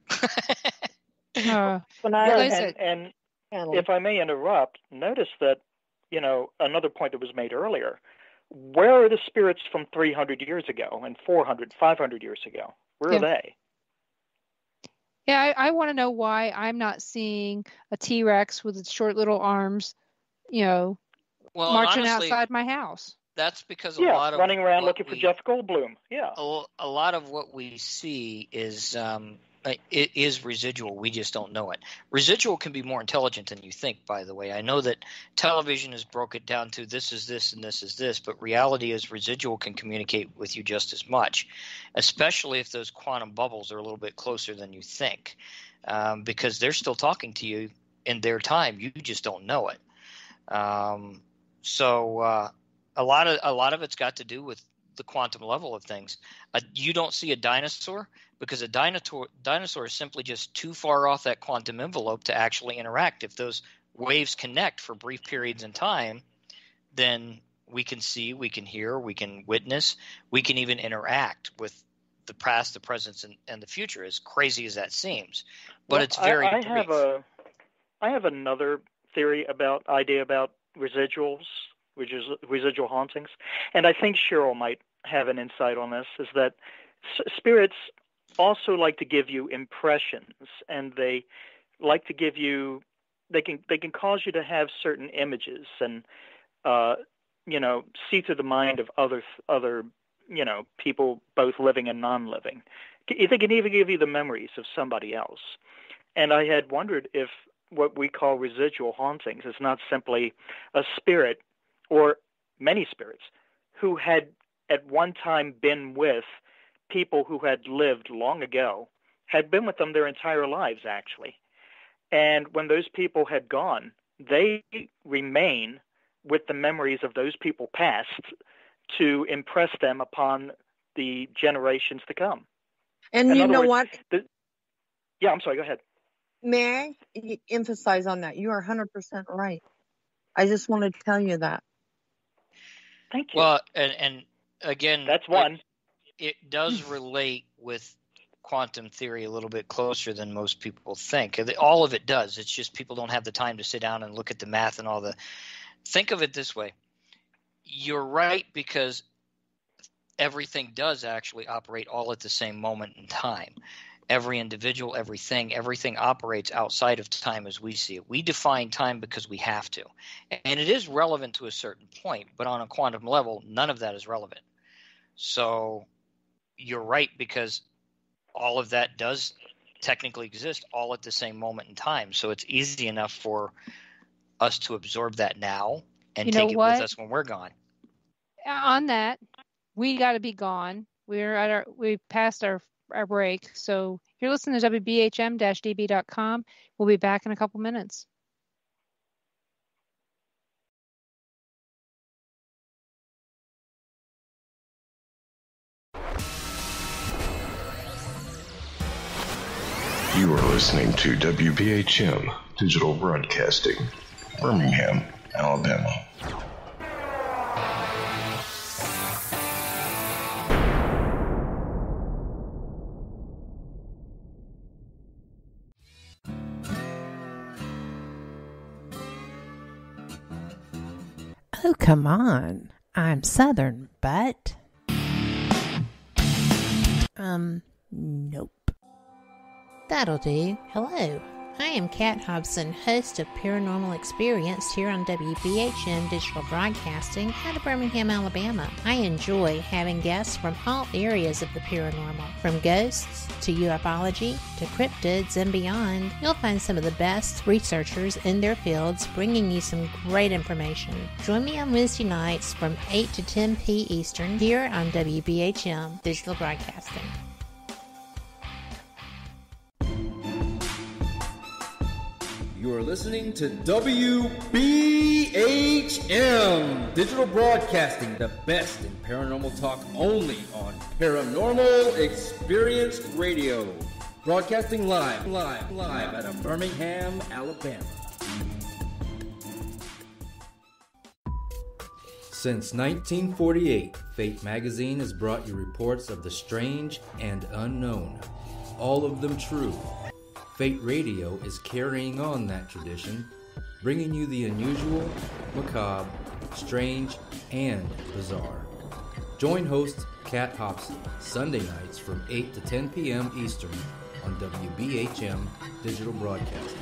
uh, when I and, and, and if I may interrupt, notice that you know another point that was made earlier. Where are the spirits from three hundred years ago and four hundred, five hundred years ago? Where yeah. are they? Yeah, I, I want to know why I'm not seeing a T-Rex with its short little arms, you know, well, marching honestly, outside my house. That's because a yeah, lot of running around looking we, for Jeff Goldblum. Yeah, a, a lot of what we see is um, it is residual. We just don't know it. Residual can be more intelligent than you think, by the way. I know that television is broken down to this is this and this is this, but reality is residual can communicate with you just as much, especially if those quantum bubbles are a little bit closer than you think, um, because they're still talking to you in their time. You just don't know it. Um, so uh, a lot of a lot of it's got to do with the quantum level of things. Uh, you don't see a dinosaur because a dinosaur dinosaur is simply just too far off that quantum envelope to actually interact. If those waves connect for brief periods in time, then we can see, we can hear, we can witness, we can even interact with the past, the present, and, and the future, as crazy as that seems. But well, it's very I, I have a I have another theory about idea about residuals, which is residual hauntings. And I think Cheryl might have an insight on this, is that s- spirits also like to give you impressions, and they like to give you they can they can cause you to have certain images and uh, you know see through the mind of other other you know people, both living and non-living. They can even give you the memories of somebody else. And I had wondered if what we call residual hauntings is not simply a spirit or many spirits who had at one time been with people who had lived long ago, had been with them their entire lives, actually. And when those people had gone, they remain with the memories of those people past to impress them upon the generations to come. And in you know words, what? The, yeah, I'm sorry, go ahead. May I emphasize on that? You are one hundred percent right. I just want to tell you that. Thank you. Well, and, and again, that's one. I, It does relate with quantum theory a little bit closer than most people think. All of it does. It's just people don't have the time to sit down and look at the math and all the Think of it this way. You're right, because everything does actually operate all at the same moment in time. Every individual, everything, everything operates outside of time as we see it. We define time because we have to. And it is relevant to a certain point, but on a quantum level, none of that is relevant. So you're right, because all of that does technically exist all at the same moment in time. So it's easy enough for us to absorb that now and you take it what? with us when we're gone. On that, we got to be gone. We're at our, we passed our our break. So if you're listening to W B H M dash D B dot com, we'll be back in a couple minutes. You are listening to W B H M Digital Broadcasting, Birmingham, Alabama. Oh, come on. I'm Southern, but... Um, nope. That'll do. Hello. I am Kat Hobson, host of Paranormal Experience here on W B H M Digital Broadcasting out of Birmingham, Alabama. I enjoy having guests from all areas of the paranormal, from ghosts to ufology to cryptids and beyond. You'll find some of the best researchers in their fields bringing you some great information. Join me on Wednesday nights from eight to ten p.m. Eastern here on W B H M Digital Broadcasting. You are listening to W B H M Digital Broadcasting, the best in paranormal talk, only on Paranormal Experience Radio. Broadcasting live, live, live out of Birmingham, Alabama. Since nineteen forty-eight, Fate Magazine has brought you reports of the strange and unknown, all of them true. Fate Radio is carrying on that tradition, bringing you the unusual, macabre, strange, and bizarre. Join host Kat Hobson Sunday nights from eight to ten p.m. Eastern on W B H M Digital Broadcasting.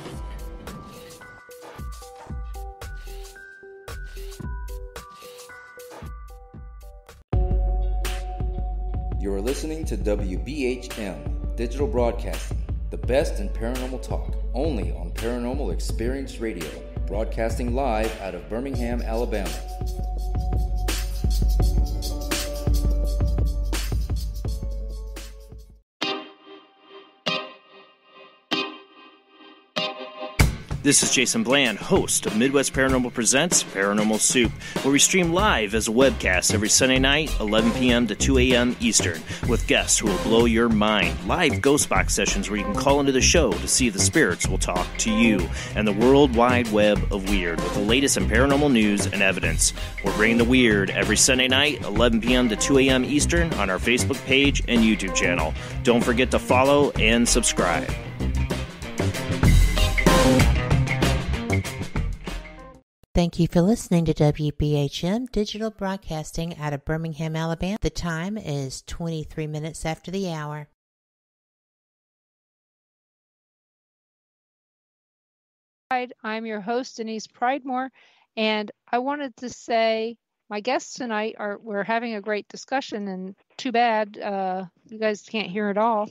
You are listening to W B H M Digital Broadcasting, the best in paranormal talk, only on Paranormal Experience Radio, broadcasting live out of Birmingham, Alabama. This is Jason Bland, host of Midwest Paranormal Presents Paranormal Soup, where we stream live as a webcast every Sunday night, eleven p.m. to two a.m. Eastern, with guests who will blow your mind. Live ghost box sessions where you can call into the show to see if the spirits will talk to you, and the world wide web of weird with the latest in paranormal news and evidence. We're bringing the weird every Sunday night, eleven p.m. to two a.m. Eastern, on our Facebook page and YouTube channel. Don't forget to follow and subscribe. Thank you for listening to W B H M Digital Broadcasting out of Birmingham, Alabama. The time is twenty-three minutes after the hour. I'm your host, Denise Pridemore, and I wanted to say my guests tonight are, we're having a great discussion, and too bad uh, you guys can't hear it all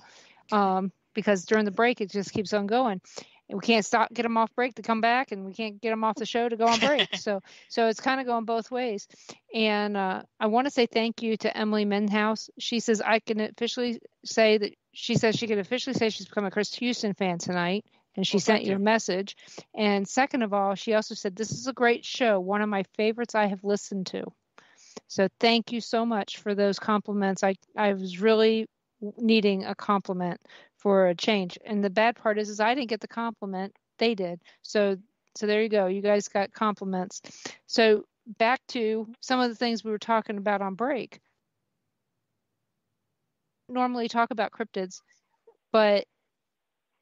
um, because during the break it just keeps on going. We can't stop, get them off break to come back, and we can't get them off the show to go on break. So so it's kind of going both ways. And uh, I want to say thank you to Emily Menhouse. She says, I can officially say that she says she can officially say she's become a Chris Houston fan tonight. And she well, sent you your message. And second of all, she also said, this is a great show. One of my favorites I have listened to. So thank you so much for those compliments. I, I was really needing a compliment for a change. And the bad part is, is I didn't get the compliment. They did. So, so there you go. You guys got compliments. So back to some of the things we were talking about on break. Normally talk about cryptids, but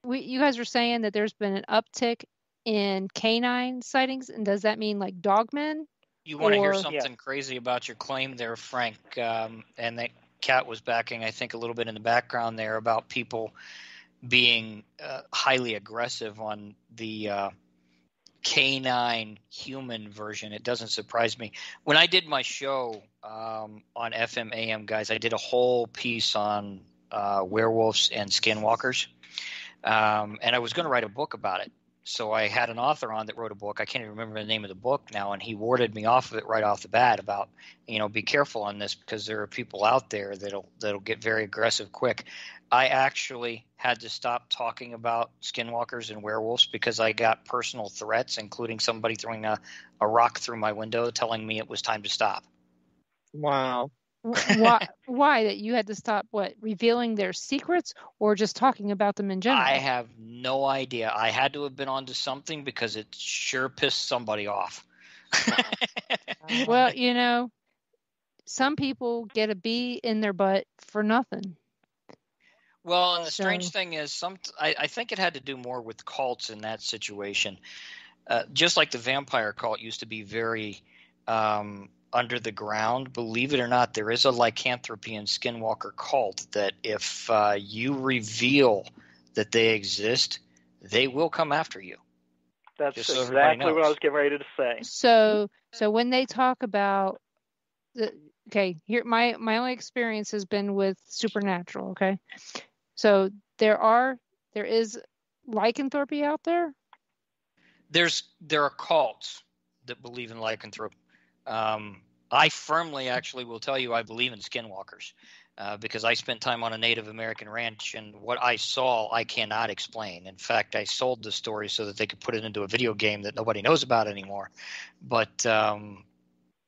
we, you guys were saying that there's been an uptick in canine sightings? And does that mean like dogmen? You want or, to hear something yeah. crazy about your claim there, Frank, um, and that Kat was backing, I think, a little bit in the background there about people being uh, highly aggressive on the uh, canine human version. It doesn't surprise me. When I did my show um, on F M A M, guys, I did a whole piece on uh, werewolves and skinwalkers, um, and I was going to write a book about it. So I had an author on that wrote a book. I can't even remember the name of the book now, and he warded me off of it right off the bat about, you know, be careful on this because there are people out there that'll that'll get very aggressive quick. I actually had to stop talking about skinwalkers and werewolves because I got personal threats, including somebody throwing a, a rock through my window telling me it was time to stop. Wow. why, why that you had to stop what revealing their secrets or just talking about them in general? I have no idea. I had to have been onto something because it sure pissed somebody off. Well, you know, some people get a bee in their butt for nothing. Well, and the so. strange thing is, some I, I think it had to do more with cults in that situation. Uh, just like the vampire cult used to be very um, under the ground, believe it or not, there is a lycanthropy and skinwalker cult that if uh, you reveal that they exist, they will come after you. That's Just exactly so what I was getting ready to say. So, so when they talk about, the, okay, here my my only experience has been with supernatural. Okay, so there are there is lycanthropy out there. There's there are cults that believe in lycanthropy. Um, I firmly actually will tell you I believe in skinwalkers uh, because I spent time on a Native American ranch, and what I saw I cannot explain. In fact, I sold the story so that they could put it into a video game that nobody knows about anymore. But um,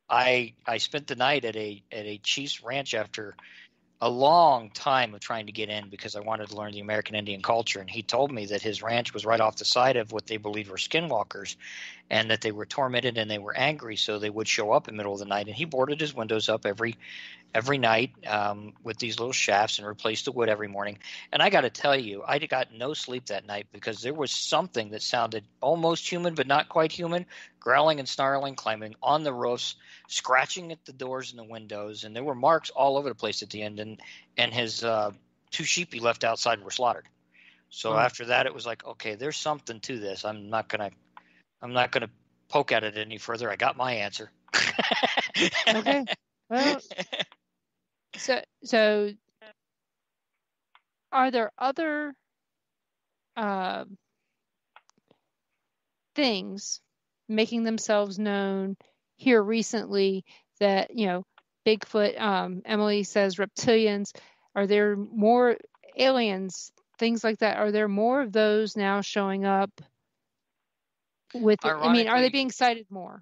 I I spent the night at a at a chief's ranch after a long time of trying to get in because I wanted to learn the American Indian culture, and he told me that his ranch was right off the side of what they believed were skinwalkers and that they were tormented and they were angry, so they would show up in the middle of the night, and he boarded his windows up every every night um, with these little shafts and replaced the wood every morning. And I got to tell you, I got no sleep that night because there was something that sounded almost human but not quite human, growling and snarling, climbing on the roofs, scratching at the doors and the windows, and there were marks all over the place at the end. And and his uh, two sheep he left outside were slaughtered. So mm. after that, it was like, okay, there's something to this. I'm not gonna, I'm not gonna poke at it any further. I got my answer. Okay. Well, so so are there other uh, things making themselves known here recently that, you know, Bigfoot, um, Emily says reptilians, are there more aliens, things like that? Are there more of those now showing up with, I mean, are they being cited more?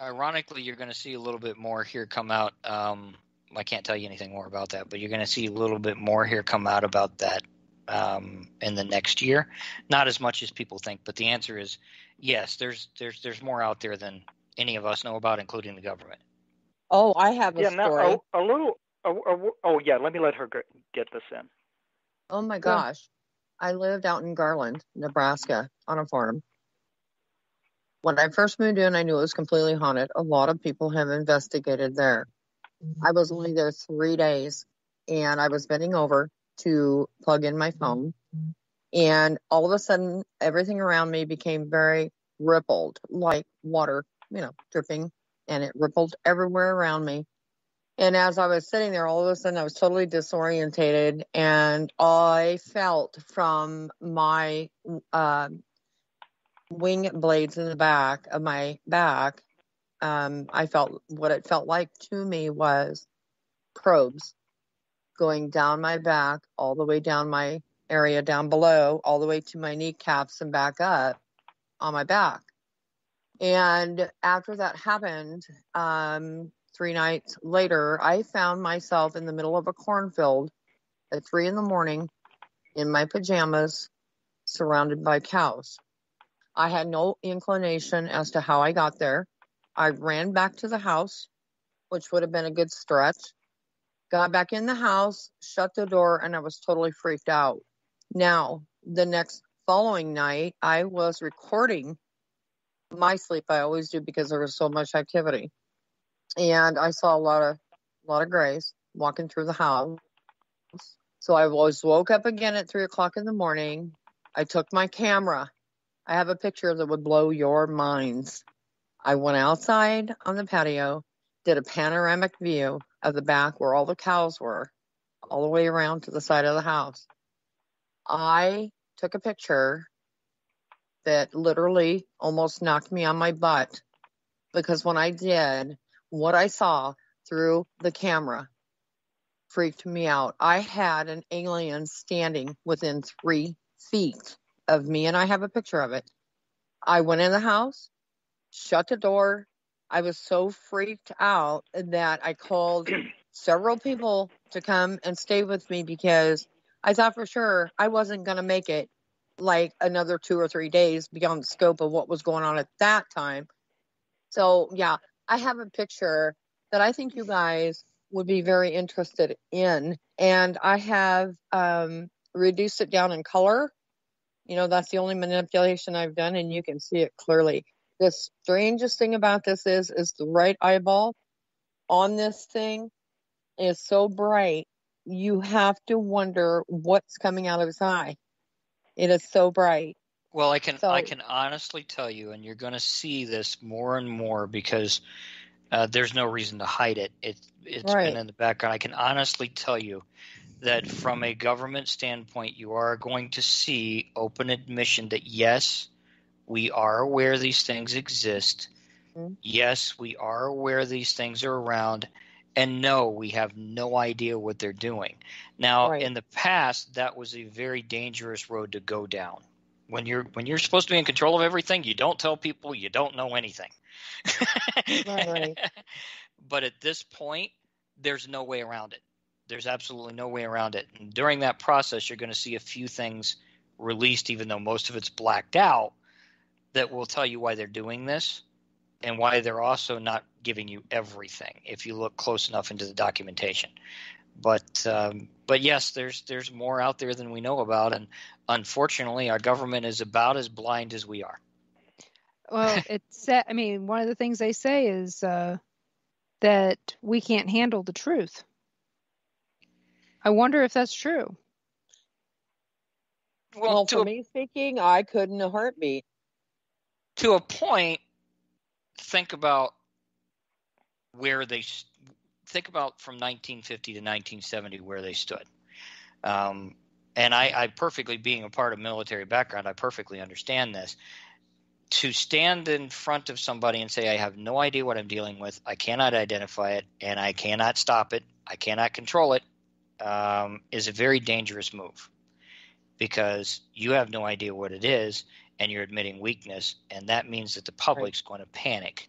Ironically, you're going to see a little bit more here come out. Um, I can't tell you anything more about that, but you're going to see a little bit more here come out about that um, in the next year. Not as much as people think, but the answer is yes, there's, there's, there's more out there than any of us know about, including the government. Oh, I have a yeah, story. Now, a, a little. A, a, oh, yeah. Let me let her get this in. Oh my gosh, oh. I lived out in Garland, Nebraska, on a farm. When I first moved in, I knew it was completely haunted. A lot of people have investigated there. I was only there three days, and I was bending over to plug in my phone, and all of a sudden, everything around me became very rippled, like water, you know, dripping. And it rippled everywhere around me. And as I was sitting there, all of a sudden I was totally disorientated, and I felt from my uh, wing blades in the back of my back, um, I felt what it felt like to me was probes going down my back, all the way down my area down below, all the way to my kneecaps and back up on my back. And after that happened, um, three nights later, I found myself in the middle of a cornfield at three in the morning in my pajamas, surrounded by cows. I had no inclination as to how I got there. I ran back to the house, which would have been a good stretch. Got back in the house, shut the door, and I was totally freaked out. Now, the next following night, I was recording my sleep. I always do because there was so much activity. And I saw a lot of, a lot of grays walking through the house. So I was woke up again at three o'clock in the morning. I took my camera. I have a picture that would blow your minds. I went outside on the patio, did a panoramic view of the back where all the cows were, all the way around to the side of the house. I took a picture that literally almost knocked me on my butt, because when I did, what I saw through the camera freaked me out. I had an alien standing within three feet of me, and I have a picture of it. I went in the house, shut the door. I was so freaked out that I called several people to come and stay with me, because I thought for sure I wasn't going to make it like another two or three days beyond the scope of what was going on at that time. So, yeah, I have a picture that I think you guys would be very interested in. And I have um, reduced it down in color. You know, that's the only manipulation I've done, and you can see it clearly. The strangest thing about this is, is the right eyeball on this thing is so bright, you have to wonder what's coming out of his eye. It is so bright. Well, I can so, I can honestly tell you, and you're going to see this more and more, because uh, there's no reason to hide it. It it's right. been in the background. I can honestly tell you that from a government standpoint, you are going to see open admission that, yes, we are aware these things exist. Mm-hmm. Yes, we are aware these things are around. And no, we have no idea what they're doing. Now, right. in the past, that was a very dangerous road to go down. When you're when you're supposed to be in control of everything, you don't tell people you don't know anything. Right, right. But at this point, there's no way around it. There's absolutely no way around it. And during that process, you're going to see a few things released, even though most of it's blacked out, that will tell you why they're doing this and why they're also not giving you everything if you look close enough into the documentation. But um, but yes, there's there's more out there than we know about, and unfortunately, our government is about as blind as we are. Well, it's I mean, one of the things they say is uh, that we can't handle the truth. I wonder if that's true. Well, well for a, me speaking, I couldn't a heartbeat. To a point, think about where they think about from nineteen fifty to nineteen seventy where they stood. Um, and I, I perfectly, being a part of military background, I perfectly understand this. To stand in front of somebody and say, I have no idea what I'm dealing with, I cannot identify it, and I cannot stop it, I cannot control it, um, is a very dangerous move, because you have no idea what it is and you're admitting weakness, and that means that the public's right. going to panic.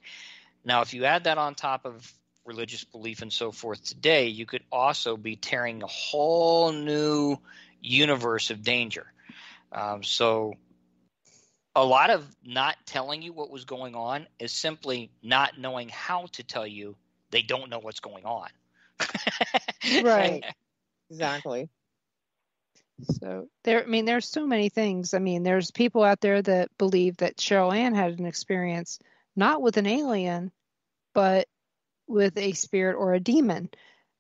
Now, if you add that on top of religious belief and so forth today, you could also be tearing a whole new universe of danger. Um, so a lot of not telling you what was going on is simply not knowing how to tell you they don't know what's going on. Right. Exactly. So there, I mean, there's so many things. I mean, there's people out there that believe that Cheryl Ann had an experience not with an alien, but with a spirit or a demon,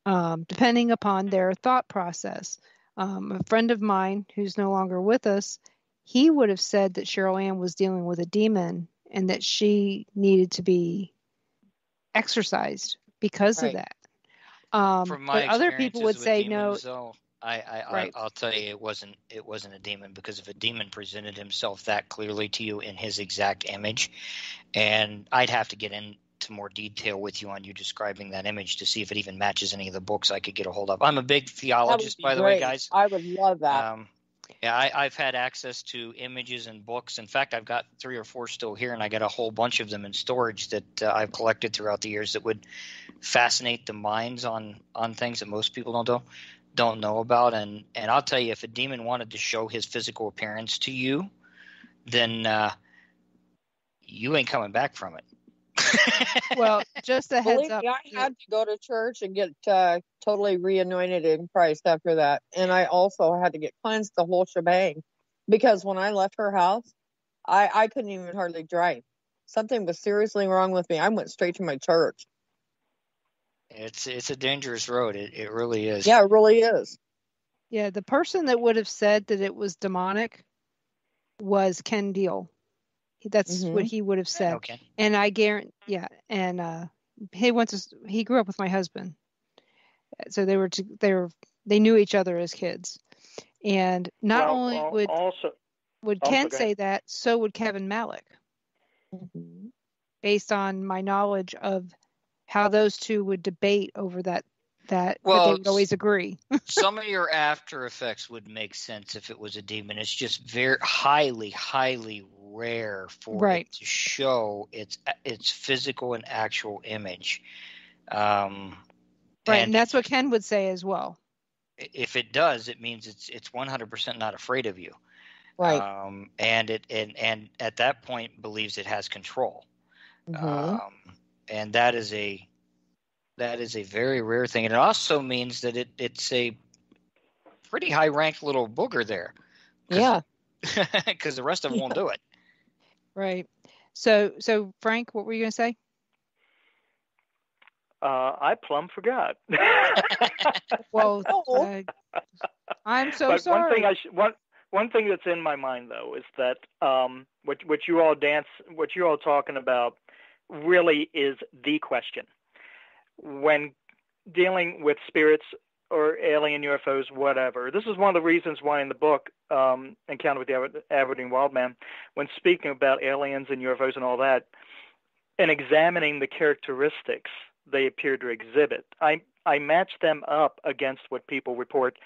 um, depending upon their thought process. Um, a friend of mine who's no longer with us, he would have said that Cheryl Ann was dealing with a demon and that she needed to be exorcised because right. of that. Um, From my but other people would say demons, no. Though, I, I, right. I, I'll tell you, it wasn't it wasn't a demon, because if a demon presented himself that clearly to you in his exact image, and I'd have to get in. More detail with you on you describing that image to see if it even matches any of the books I could get a hold of. I'm a big theologist, by the great. way, guys. I would love that. Um, yeah, I, I've had access to images and books. In fact, I've got three or four still here, and I got a whole bunch of them in storage that uh, I've collected throughout the years that would fascinate the minds on on things that most people don't know, don't know about. And and I'll tell you, if a demon wanted to show his physical appearance to you, then uh, you ain't coming back from it. Well, just a heads Believe up. Me, I had to go to church and get uh, totally reanointed in Christ after that. And I also had to get cleansed, the whole shebang. because when I left her house, I, I couldn't even hardly drive. Something was seriously wrong with me. I went straight to my church. It's it's a dangerous road. It it really is. Yeah, it really is. Yeah, the person that would have said that it was demonic was Ken Deal. That's mm-hmm. what he would have said. Okay. And I guarantee, yeah. And uh, he went to, he grew up with my husband, so they were to, they were they knew each other as kids. And not well, only well, would also, would also Ken say that, so would Kevin Malik, mm-hmm. based on my knowledge of how those two would debate over that. That well, they would always agree. Some of your after effects would make sense if it was a demon. It's just very highly, highly rare for right. it to show its its physical and actual image. Um, right, and, and that's what Ken would say as well. If it does, it means it's it's one hundred percent not afraid of you, right? Um, and it and and at that point believes it has control, mm-hmm. um, and that is a. That is a very rare thing, and it also means that it, it's a pretty high-ranked little booger there. Cause, yeah. Because the rest of them yeah. won't do it. Right. So, so Frank, what were you going to say? Uh, I plumb forgot. Well, uh, I'm so but sorry. One thing, I sh- one, one thing that's in my mind, though, is that um, what, what you all dance, what you all talking about really is the question. When dealing with spirits or alien U F Os, whatever, this is one of the reasons why in the book, um, Encounter with the Aber- Aberdeen Wild Man, when speaking about aliens and U F Os and all that, and examining the characteristics they appear to exhibit, I, I match them up against what people report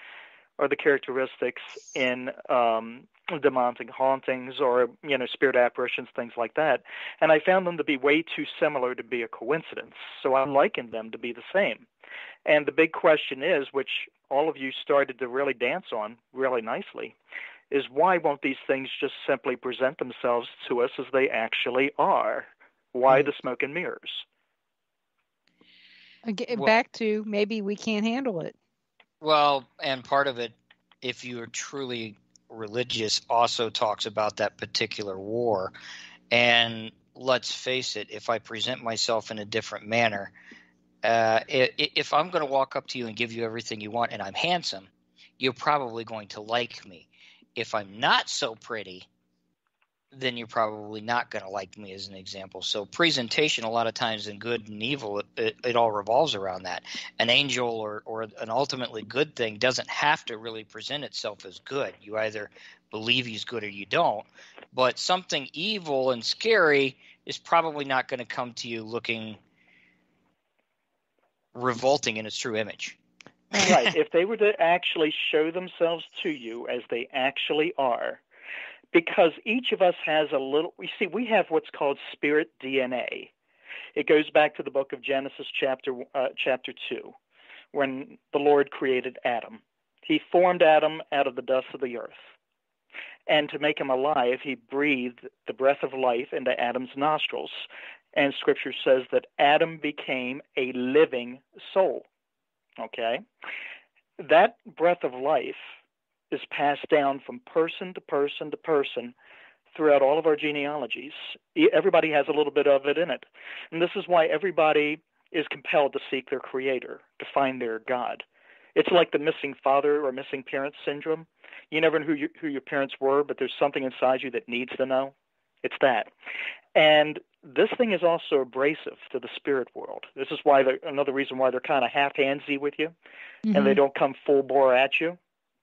are the characteristics in um, demonic hauntings or, you know, spirit apparitions, things like that. And I found them to be way too similar to be a coincidence. So I likened them to be the same. And the big question is, which all of you started to really dance on really nicely, is why won't these things just simply present themselves to us as they actually are? Why mm-hmm. the smoke and mirrors? Again, back to maybe we can't handle it. Well, and part of it, if you are truly religious, also talks about that particular war. And let's face it, if I present myself in a different manner, uh, if I'm going to walk up to you and give you everything you want and I'm handsome, you're probably going to like me. If I'm not so pretty, then you're probably not going to like me, as an example. So presentation, a lot of times in good and evil, it, it, it all revolves around that. An angel or, or an ultimately good thing doesn't have to really present itself as good. You either believe he's good or you don't. But something evil and scary is probably not going to come to you looking revolting in its true image. Right. If they were to actually show themselves to you as they actually are, because each of us has a little – you see, we have what's called spirit D N A. It goes back to the book of Genesis chapter uh, chapter two, when the Lord created Adam. He formed Adam out of the dust of the earth. And to make him alive, he breathed the breath of life into Adam's nostrils. And Scripture says that Adam became a living soul. Okay? That breath of life is passed down from person to person to person throughout all of our genealogies. Everybody has a little bit of it in it. And this is why everybody is compelled to seek their creator, to find their God. It's like the missing father or missing parent syndrome. You never know who, you, who your parents were, but there's something inside you that needs to know. It's that. And this thing is also abrasive to the spirit world. This is why another reason why they're kind of half-handsy with you, mm-hmm. and they don't come full bore at you.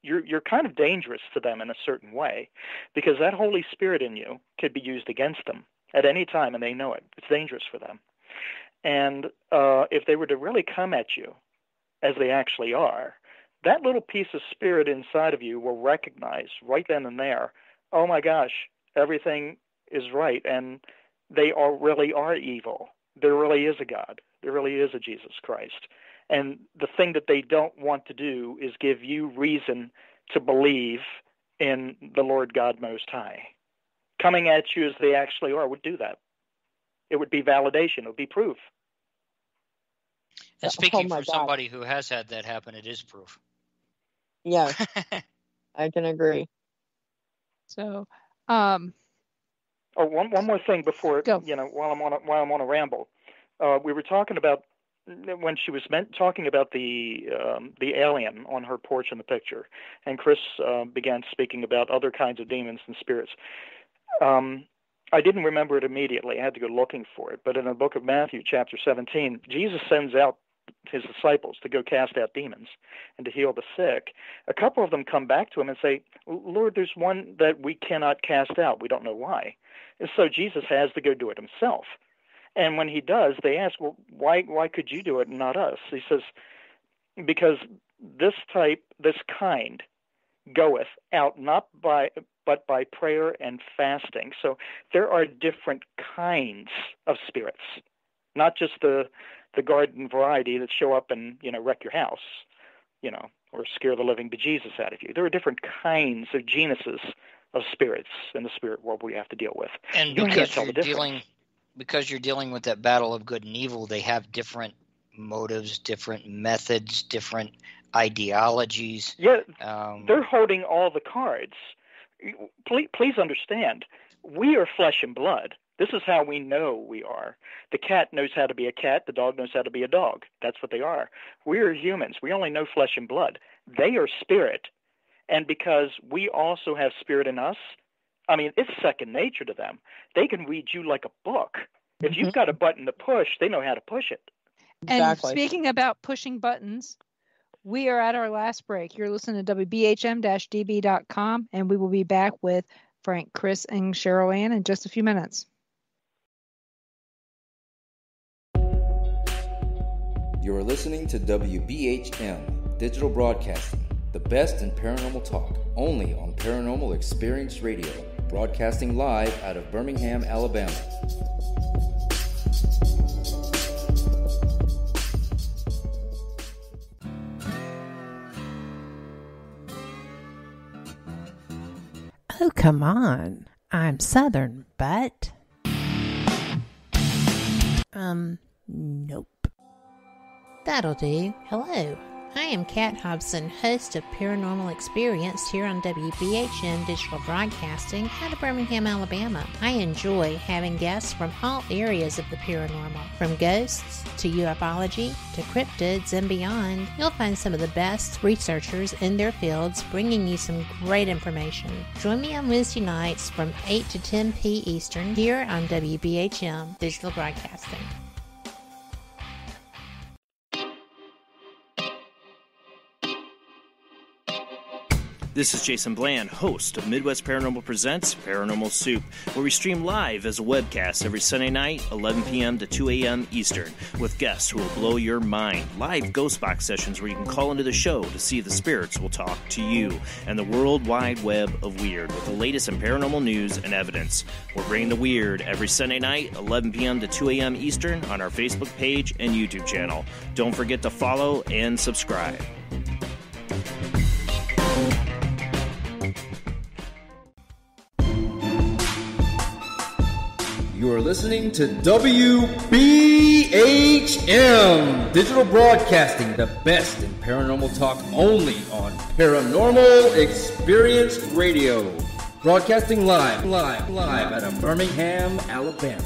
You're, you're kind of dangerous to them in a certain way, because that Holy Spirit in you could be used against them at any time, and they know it. It's dangerous for them. And uh, if they were to really come at you as they actually are, that little piece of spirit inside of you will recognize right then and there, oh, my gosh, everything is right, and they are really are evil. There really is a God. There really is a Jesus Christ. And the thing that they don't want to do is give you reason to believe in the Lord God Most High. Coming at you as they actually are would do that. It would be validation. It would be proof. And speaking oh for God. somebody who has had that happen, it is proof. Yeah, I can agree. So, um, oh, one one more thing before go. you know, while I'm on a, while I'm on a ramble, uh, we were talking about when she was meant, talking about the um, the alien on her porch in the picture, and Chris uh, began speaking about other kinds of demons and spirits. Um, I didn't remember it immediately. I had to go looking for it. But in the book of Matthew, chapter seventeen, Jesus sends out his disciples to go cast out demons and to heal the sick. A couple of them come back to him and say, Lord, there's one that we cannot cast out. We don't know why. And so Jesus has to go do it himself. And when he does, they ask, well, why, why could you do it and not us? He says, because this type, this kind, goeth out not by but by prayer and fasting. So there are different kinds of spirits, not just the the garden variety that show up and, you know, wreck your house, you know, or scare the living bejesus out of you. There are different kinds of genuses of spirits in the spirit world we have to deal with. And you because you're dealing because you're dealing with that battle of good and evil, they have different motives, different methods, different ideologies. Yeah, um, they're holding all the cards. Please, please understand, we are flesh and blood. This is how we know we are. The cat knows how to be a cat. The dog knows how to be a dog. That's what they are. We are humans. We only know flesh and blood. They are spirit. And because we also have spirit in us, I mean, it's second nature to them. They can read you like a book. If mm-hmm. you've got a button to push, they know how to push it. Exactly. And speaking about pushing buttons, we are at our last break. You're listening to W B H M D B dot com, and we will be back with Frank, Chris, and Cheryl Ann in just a few minutes. You're listening to W B H M Digital Broadcasting, the best in paranormal talk, only on Paranormal Experience Radio, broadcasting live out of Birmingham, Alabama. Oh, come on. I'm Southern, but... Um, nope. That'll do. Hello. I am Kat Hobson, host of Paranormal Experience here on W B H M Digital Broadcasting out of Birmingham, Alabama. I enjoy having guests from all areas of the paranormal, from ghosts to ufology to cryptids and beyond. You'll find some of the best researchers in their fields bringing you some great information. Join me on Wednesday nights from eight to ten p.m. Eastern here on W B H M Digital Broadcasting. This is Jason Bland, host of Midwest Paranormal Presents Paranormal Soup, where we stream live as a webcast every Sunday night, eleven p.m. to two a.m. Eastern, with guests who will blow your mind. Live ghost box sessions where you can call into the show to see if the spirits will talk to you, and the world wide web of weird with the latest in paranormal news and evidence. We're bringing the weird every Sunday night, eleven p.m. to two a.m. Eastern on our Facebook page and YouTube channel. Don't forget to follow and subscribe. You are listening to W B H M Digital Broadcasting, the best in paranormal talk only on Paranormal Experience Radio. Broadcasting live, live, live out of Birmingham, Alabama.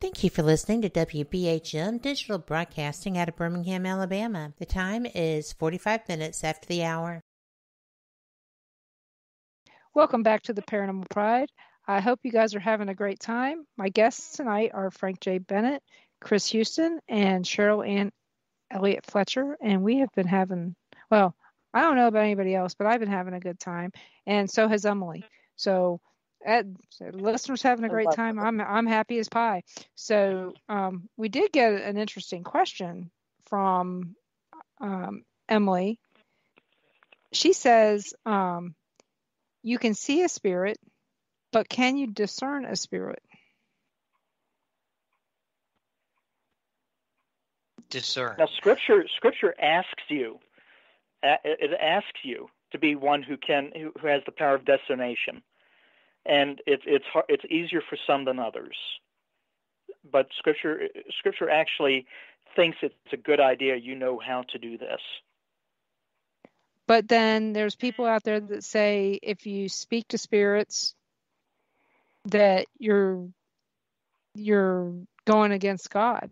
Thank you for listening to W B H M Digital Broadcasting out of Birmingham, Alabama. The time is forty-five minutes after the hour. Welcome back to the Paranormal Pride. I hope you guys are having a great time. My guests tonight are Frank J. Bennett, Chris Houston, and Cheryl Ann Elliott Fletcher. And we have been having, well, I don't know about anybody else, but I've been having a good time. And so has Emily. So, Ed, so listeners having a great time. I'm I'm happy as pie. So um, we did get an interesting question from um, Emily. She says... Um, You can see a spirit, but can you discern a spirit? Discern. Now, Scripture Scripture asks you, it asks you to be one who can, who has the power of discernation, and it's it's hard, it's easier for some than others. But Scripture Scripture actually thinks it's a good idea. You know how to do this. But then there's people out there that say if you speak to spirits, that you're you're going against God.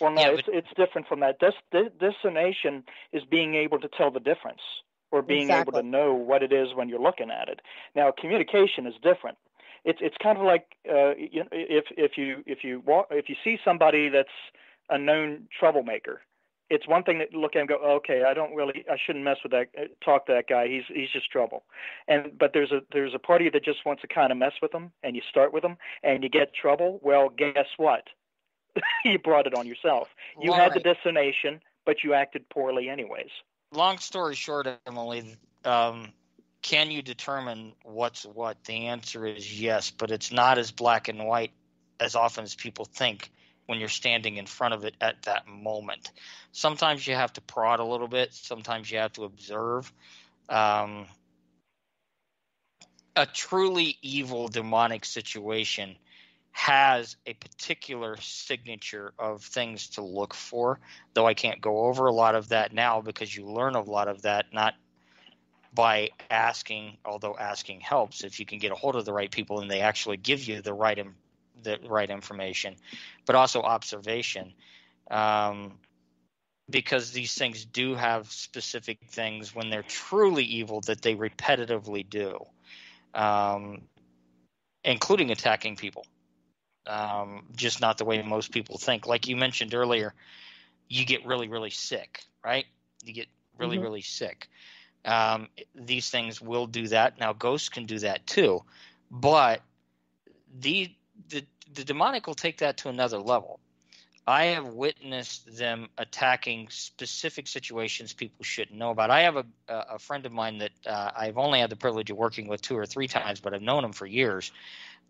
Well, no, yeah, but- it's, it's different from that. Dis, dis, dissemination is being able to tell the difference, or being exactly. able to know what it is when you're looking at it. Now, communication is different. It's it's kind of like uh, you know, if if you if you walk, if you see somebody that's a known troublemaker, it's one thing to look at and go, okay, I don't really, I shouldn't mess with that, talk to that guy. He's he's just trouble. And but there's a there's a party that just wants to kind of mess with them, and you start with them, and you get trouble. Well, guess what? You brought it on yourself. You Long had right. the destination, but you acted poorly anyways. Long story short, Emily, um, can you determine what's what? The answer is yes, but it's not as black and white as often as people think when you're standing in front of it at that moment. Sometimes you have to prod a little bit. Sometimes you have to observe. Um, a truly evil demonic situation has a particular signature of things to look for, though I can't go over a lot of that now because you learn a lot of that not by asking, although asking helps if you can get a hold of the right people and they actually give you the right the right information, but also observation, um, because these things do have specific things when they're truly evil that they repetitively do, um, including attacking people. Um, just not the way most people think. Like you mentioned earlier, you get really, really sick, right? You get really, mm-hmm. really sick. Um, these things will do that. Now, ghosts can do that too, but the, the the demonic will take that to another level. I have witnessed them attacking specific situations people shouldn't know about. I have a a friend of mine that uh, I've only had the privilege of working with two or three times, but I've known him for years.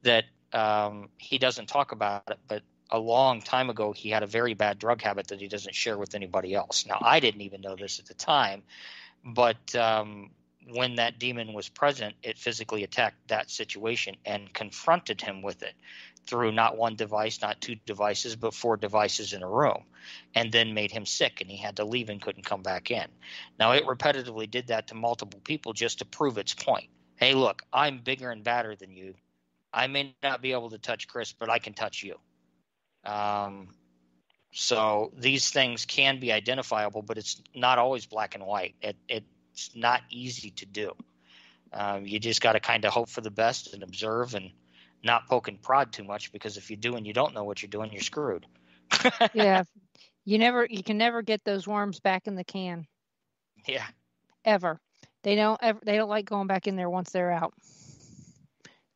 That um, he doesn't talk about it, but a long time ago he had a very bad drug habit that he doesn't share with anybody else. Now, I didn't even know this at the time, but um, when that demon was present, it physically attacked that situation and confronted him with it through not one device, not two devices, but four devices in a room, and then made him sick, and he had to leave and couldn't come back in. Now, it repetitively did that to multiple people just to prove its point. Hey, look, I'm bigger and badder than you. I may not be able to touch Chris, but I can touch you. Um, so these things can be identifiable, but it's not always black and white. It, it's not easy to do. Um, you just got to kind of hope for the best and observe and not poke and prod too much, because if you do and you don't know what you're doing, you're screwed. Yeah. You never, you can never get those worms back in the can. Yeah. Ever. They don't ever, they don't like going back in there once they're out.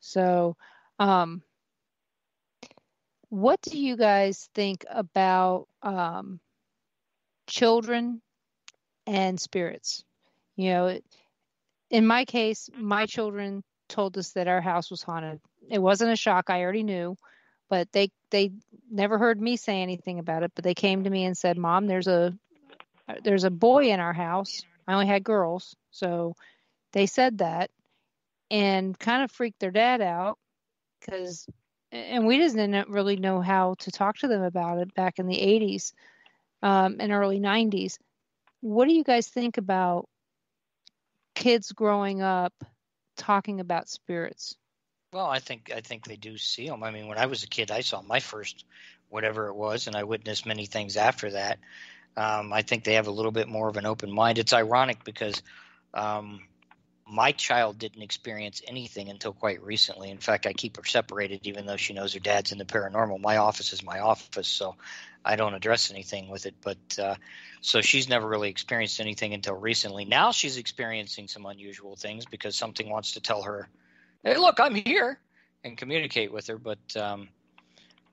So, um, what do you guys think about um, children and spirits? You know, in my case, my children told us that our house was haunted. It wasn't a shock. I already knew, but they, they never heard me say anything about it, but they came to me and said, Mom, there's a, there's a boy in our house. I only had girls. So they said that. And kind of freaked their dad out, because, and we didn't really know how to talk to them about it back in the eighties um, and early nineties. What do you guys think about kids growing up talking about spirits? Well, I think I think they do see them. I mean, when I was a kid, I saw my first whatever it was, and I witnessed many things after that. Um, I think they have a little bit more of an open mind. It's ironic because um, – my child didn't experience anything until quite recently. In fact, I keep her separated, even though she knows her dad's in the paranormal. My office is my office, so I don't address anything with it. But uh, so she's never really experienced anything until recently. Now she's experiencing some unusual things because something wants to tell her, hey, look, I'm here, and communicate with her. But um,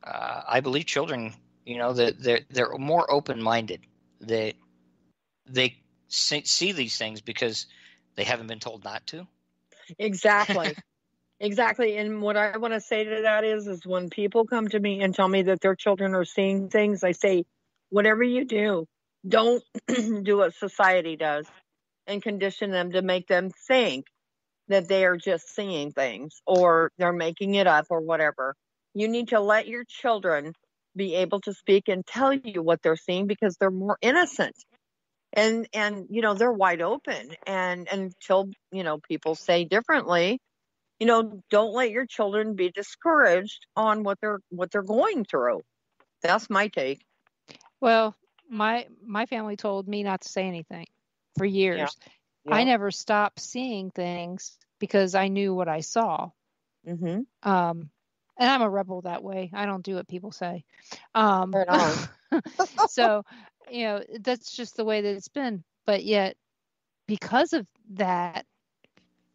uh, I believe children, you know, that they're, they're more open-minded. They, they see these things because – they haven't been told not to. Exactly. Exactly. And what I want to say to that is, is when people come to me and tell me that their children are seeing things, I say, whatever you do, don't do what society does and condition them to make them think that they are just seeing things or they're making it up or whatever. You need to let your children be able to speak and tell you what they're seeing because they're more innocent. And, and, you know, they're wide open, and, and until, you know, people say differently, you know, don't let your children be discouraged on what they're, what they're going through. That's my take. Well, my, my family told me not to say anything for years. Yeah. Yeah. I never stopped seeing things because I knew what I saw. Mm-hmm. Um, and I'm a rebel that way. I don't do what people say. Um, right on. So, you know, that's just the way that it's been. But yet, because of that,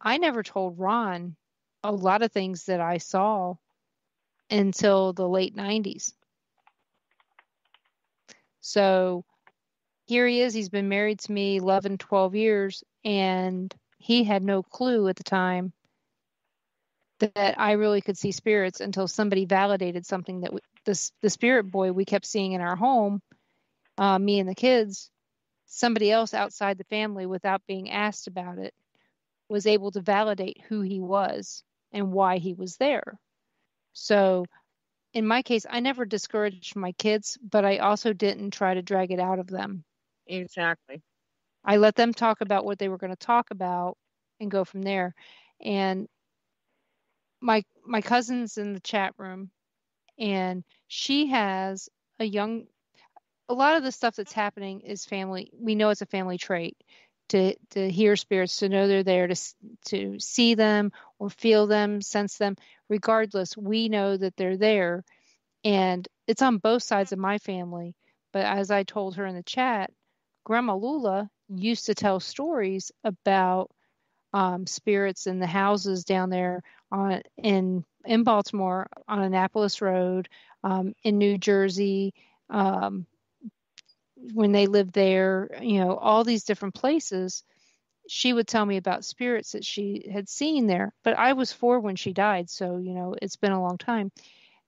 I never told Ron a lot of things that I saw until the late nineties. So here he is. He's been married to me eleven, twelve years, and he had no clue at the time that I really could see spirits until somebody validated something that we, the, the spirit boy we kept seeing in our home, uh, me and the kids, somebody else outside the family without being asked about it was able to validate who he was and why he was there. So in my case, I never discouraged my kids, but I also didn't try to drag it out of them. Exactly. I let them talk about what they were going to talk about and go from there. And my my cousin's in the chat room, and she has a young, a lot of the stuff that's happening is family. We know it's a family trait to to hear spirits, to know they're there, to to see them or feel them, sense them. Regardless, we know that they're there, and it's on both sides of my family. But as I told her in the chat, Grandma Lula used to tell stories about um, spirits in the houses down there on in in Baltimore, on Annapolis Road, um, in New Jersey, um, when they lived there, you know, all these different places. She would tell me about spirits that she had seen there, but I was four when she died. So, you know, it's been a long time.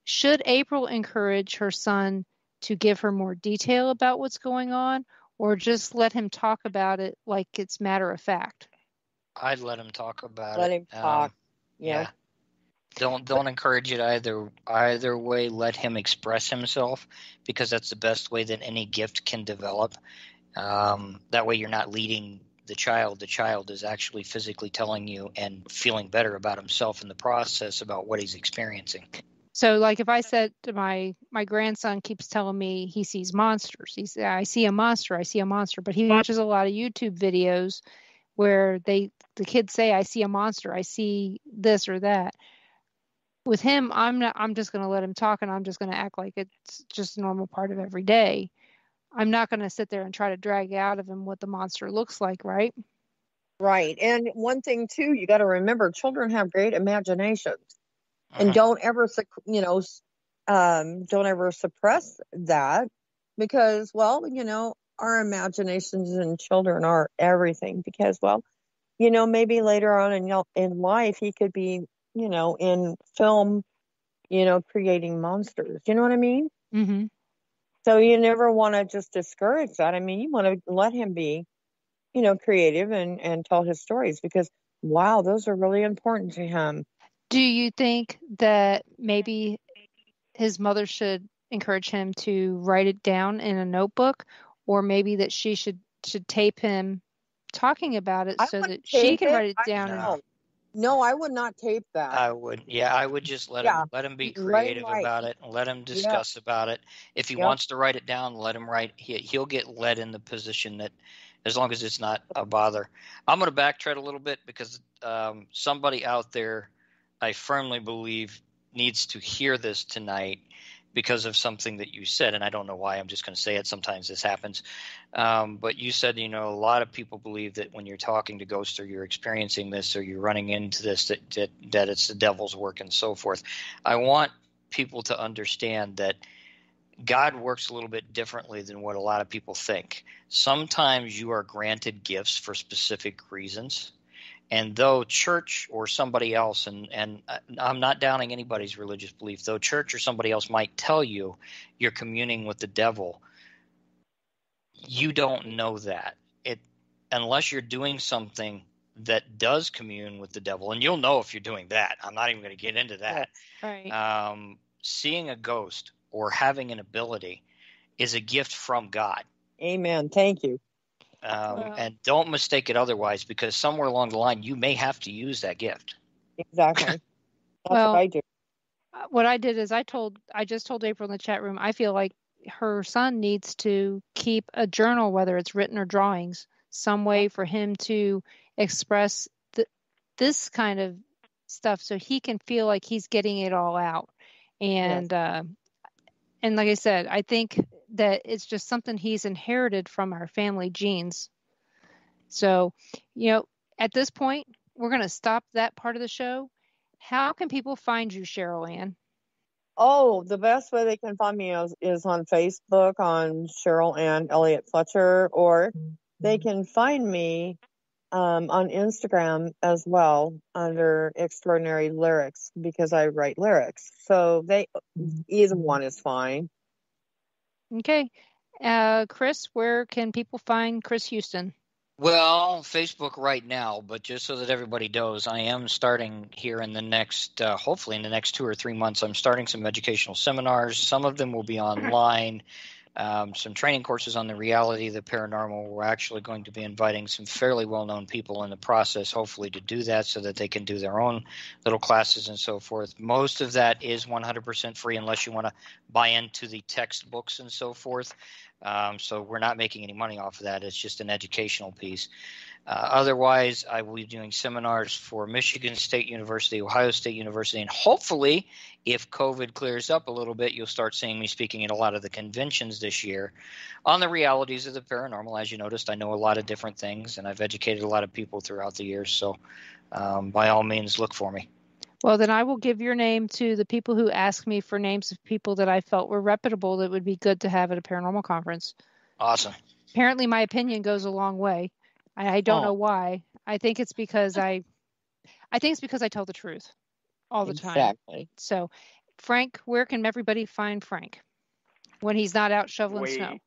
Should April encourage her son to give her more detail about what's going on, or just let him talk about it like it's matter of fact? I'd let him talk about let it. Let him talk. Um, Yeah. yeah. Don't don't encourage it either either way. Let him express himself, because that's the best way that any gift can develop. Um, that way you're not leading the child. The child is actually physically telling you and feeling better about himself in the process about what he's experiencing. So like if I said to my, my grandson keeps telling me he sees monsters. He's, I see a monster. I see a monster. But he watches a lot of YouTube videos where they the kids say, I see a monster, I see this or that. With him, I'm not, I'm just going to let him talk, and I'm just going to act like it's just a normal part of every day. I'm not going to sit there and try to drag out of him what the monster looks like, right? Right. And one thing, too, you got to remember, children have great imaginations. Uh-huh. And don't ever, you know, um, don't ever suppress that, because, well, you know, our imaginations in children are everything, because, well, you know, maybe later on in in life, he could be, you know, in film, you know, creating monsters. You know what I mean? Mm-hmm. So you never want to just discourage that. I mean, you want to let him be, you know, creative and, and tell his stories, because, wow, those are really important to him. Do you think that maybe his mother should encourage him to write it down in a notebook, or maybe that she should, should tape him talking about it so that she can write it down? No. no, I would not tape that. I would, yeah, I would just let yeah. him let him be creative him about it, and let him discuss yeah. about it. If he yeah. wants to write it down, let him write. He, he'll get led in the position that, as long as it's not a bother. I'm going to backtrack a little bit, because um, somebody out there, I firmly believe, needs to hear this tonight because of something that you said, and I don't know why, I'm just going to say it. Sometimes this happens. Um, but you said, you know, a lot of people believe that when you're talking to ghosts, or you're experiencing this, or you're running into this, that, that, that it's the devil's work and so forth. I want people to understand that God works a little bit differently than what a lot of people think. Sometimes you are granted gifts for specific reasons. And though church or somebody else, and, and I'm not downing anybody's religious belief, though church or somebody else might tell you you're communing with the devil, you don't know that. It, unless you're doing something that does commune with the devil, and you'll know if you're doing that. I'm not even going to get into that. Right. Um, seeing a ghost or having an ability is a gift from God. Amen. Thank you. Um, wow. And don't mistake it otherwise, because somewhere along the line, you may have to use that gift. Exactly. That's well, what I do. What I did is I told, I just told April in the chat room, I feel like her son needs to keep a journal, whether it's written or drawings, some way for him to express th- this kind of stuff so he can feel like he's getting it all out. And, yeah. uh, and like I said, I think that it's just something he's inherited from our family genes. So, you know, at this point, we're going to stop that part of the show. How can people find you, Cheryl Ann? Oh, the best way they can find me is, is on Facebook, on Cheryl Ann Elliott Fletcher, or they can find me um, on Instagram as well under Extraordinary Lyrics, because I write lyrics. So they either one is fine. Okay. Uh, Chris, where can people find Chris Houston? Well, Facebook right now, but just so that everybody knows, I am starting here in the next, uh, hopefully in the next two or three months, I'm starting some educational seminars. Some of them will be online, um, some training courses on the reality of the paranormal. We're actually going to be inviting some fairly well-known people in the process, hopefully, to do that so that they can do their own little classes and so forth. Most of that is one hundred percent free unless you want to buy into the textbooks and so forth. Um, so we're not making any money off of that. It's just an educational piece. Uh, otherwise, I will be doing seminars for Michigan State University, Ohio State University, and hopefully, if COVID clears up a little bit, you'll start seeing me speaking at a lot of the conventions this year on the realities of the paranormal. As you noticed, I know a lot of different things, and I've educated a lot of people throughout the years. So um, by all means, look for me. Well, then I will give your name to the people who asked me for names of people that I felt were reputable that would be good to have at a paranormal conference. Awesome. Apparently, my opinion goes a long way. I, I don't oh. know why. I think it's because I I think it's because I tell the truth all the exactly. time. Exactly. So, Frank, where can everybody find Frank when he's not out shoveling Wait. snow?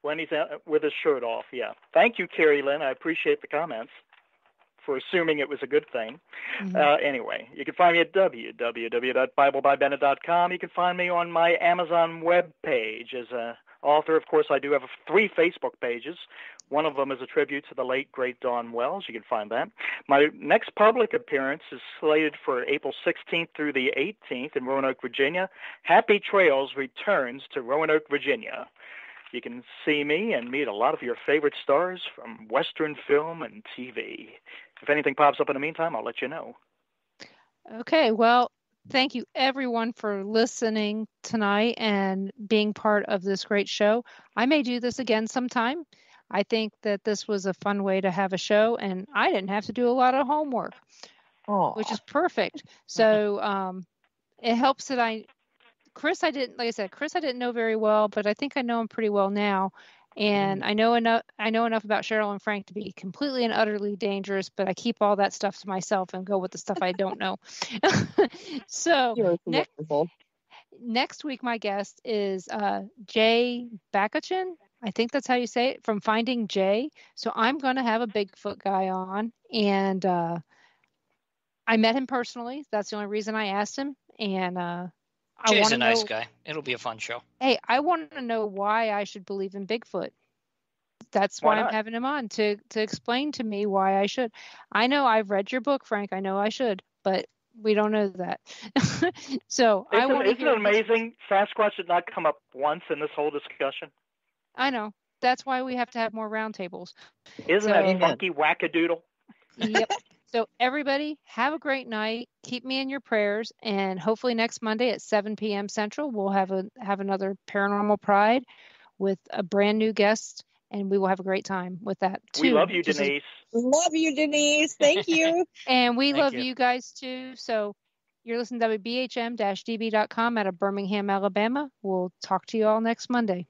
When he's out with his shirt off, yeah. Thank you, Carrie Lynn. I appreciate the comments. For assuming it was a good thing. Mm-hmm. Uh, anyway, you can find me at w w w dot bible by bennett dot com. You can find me on my Amazon web page as an author. Of course, I do have three Facebook pages. One of them is a tribute to the late, great Don Wells. You can find that. My next public appearance is slated for April sixteenth through the eighteenth in Roanoke, Virginia. Happy Trails returns to Roanoke, Virginia. You can see me and meet a lot of your favorite stars from Western film and T V. If anything pops up in the meantime, I'll let you know. Okay, well, thank you everyone for listening tonight and being part of this great show. I may do this again sometime. I think that this was a fun way to have a show, and I didn't have to do a lot of homework, Aww. Which is perfect. So um, it helps that I... Chris, I didn't, like I said, Chris, I didn't know very well, but I think I know him pretty well now. And I know enough, I know enough about Cheryl and Frank to be completely and utterly dangerous, but I keep all that stuff to myself and go with the stuff I don't know. So next, next week, my guest is uh, Jay Bakachin. I think that's how you say it, from Finding Jay. So I'm going to have a Bigfoot guy on, and uh, I met him personally. That's the only reason I asked him. And, uh, Jay's a nice know, guy. It'll be a fun show. Hey, I want to know why I should believe in Bigfoot. That's why, why I'm having him on, to to explain to me why I should. I know I've read your book, Frank. I know I should, but we don't know that. so isn't, I want. Isn't it amazing? Sasquatch did not come up once in this whole discussion. I know. That's why we have to have more roundtables. Isn't so, that funky wackadoodle? Yep. So everybody, have a great night. Keep me in your prayers, and hopefully next Monday at seven p.m. Central, we'll have a have another Paranormal Pride with a brand new guest, and we will have a great time with that too. We love you, Denise. Love you, Denise. Thank you. And we love you. you guys too. So you're listening to W B H M dash D B dot com out of Birmingham, Alabama. We'll talk to you all next Monday.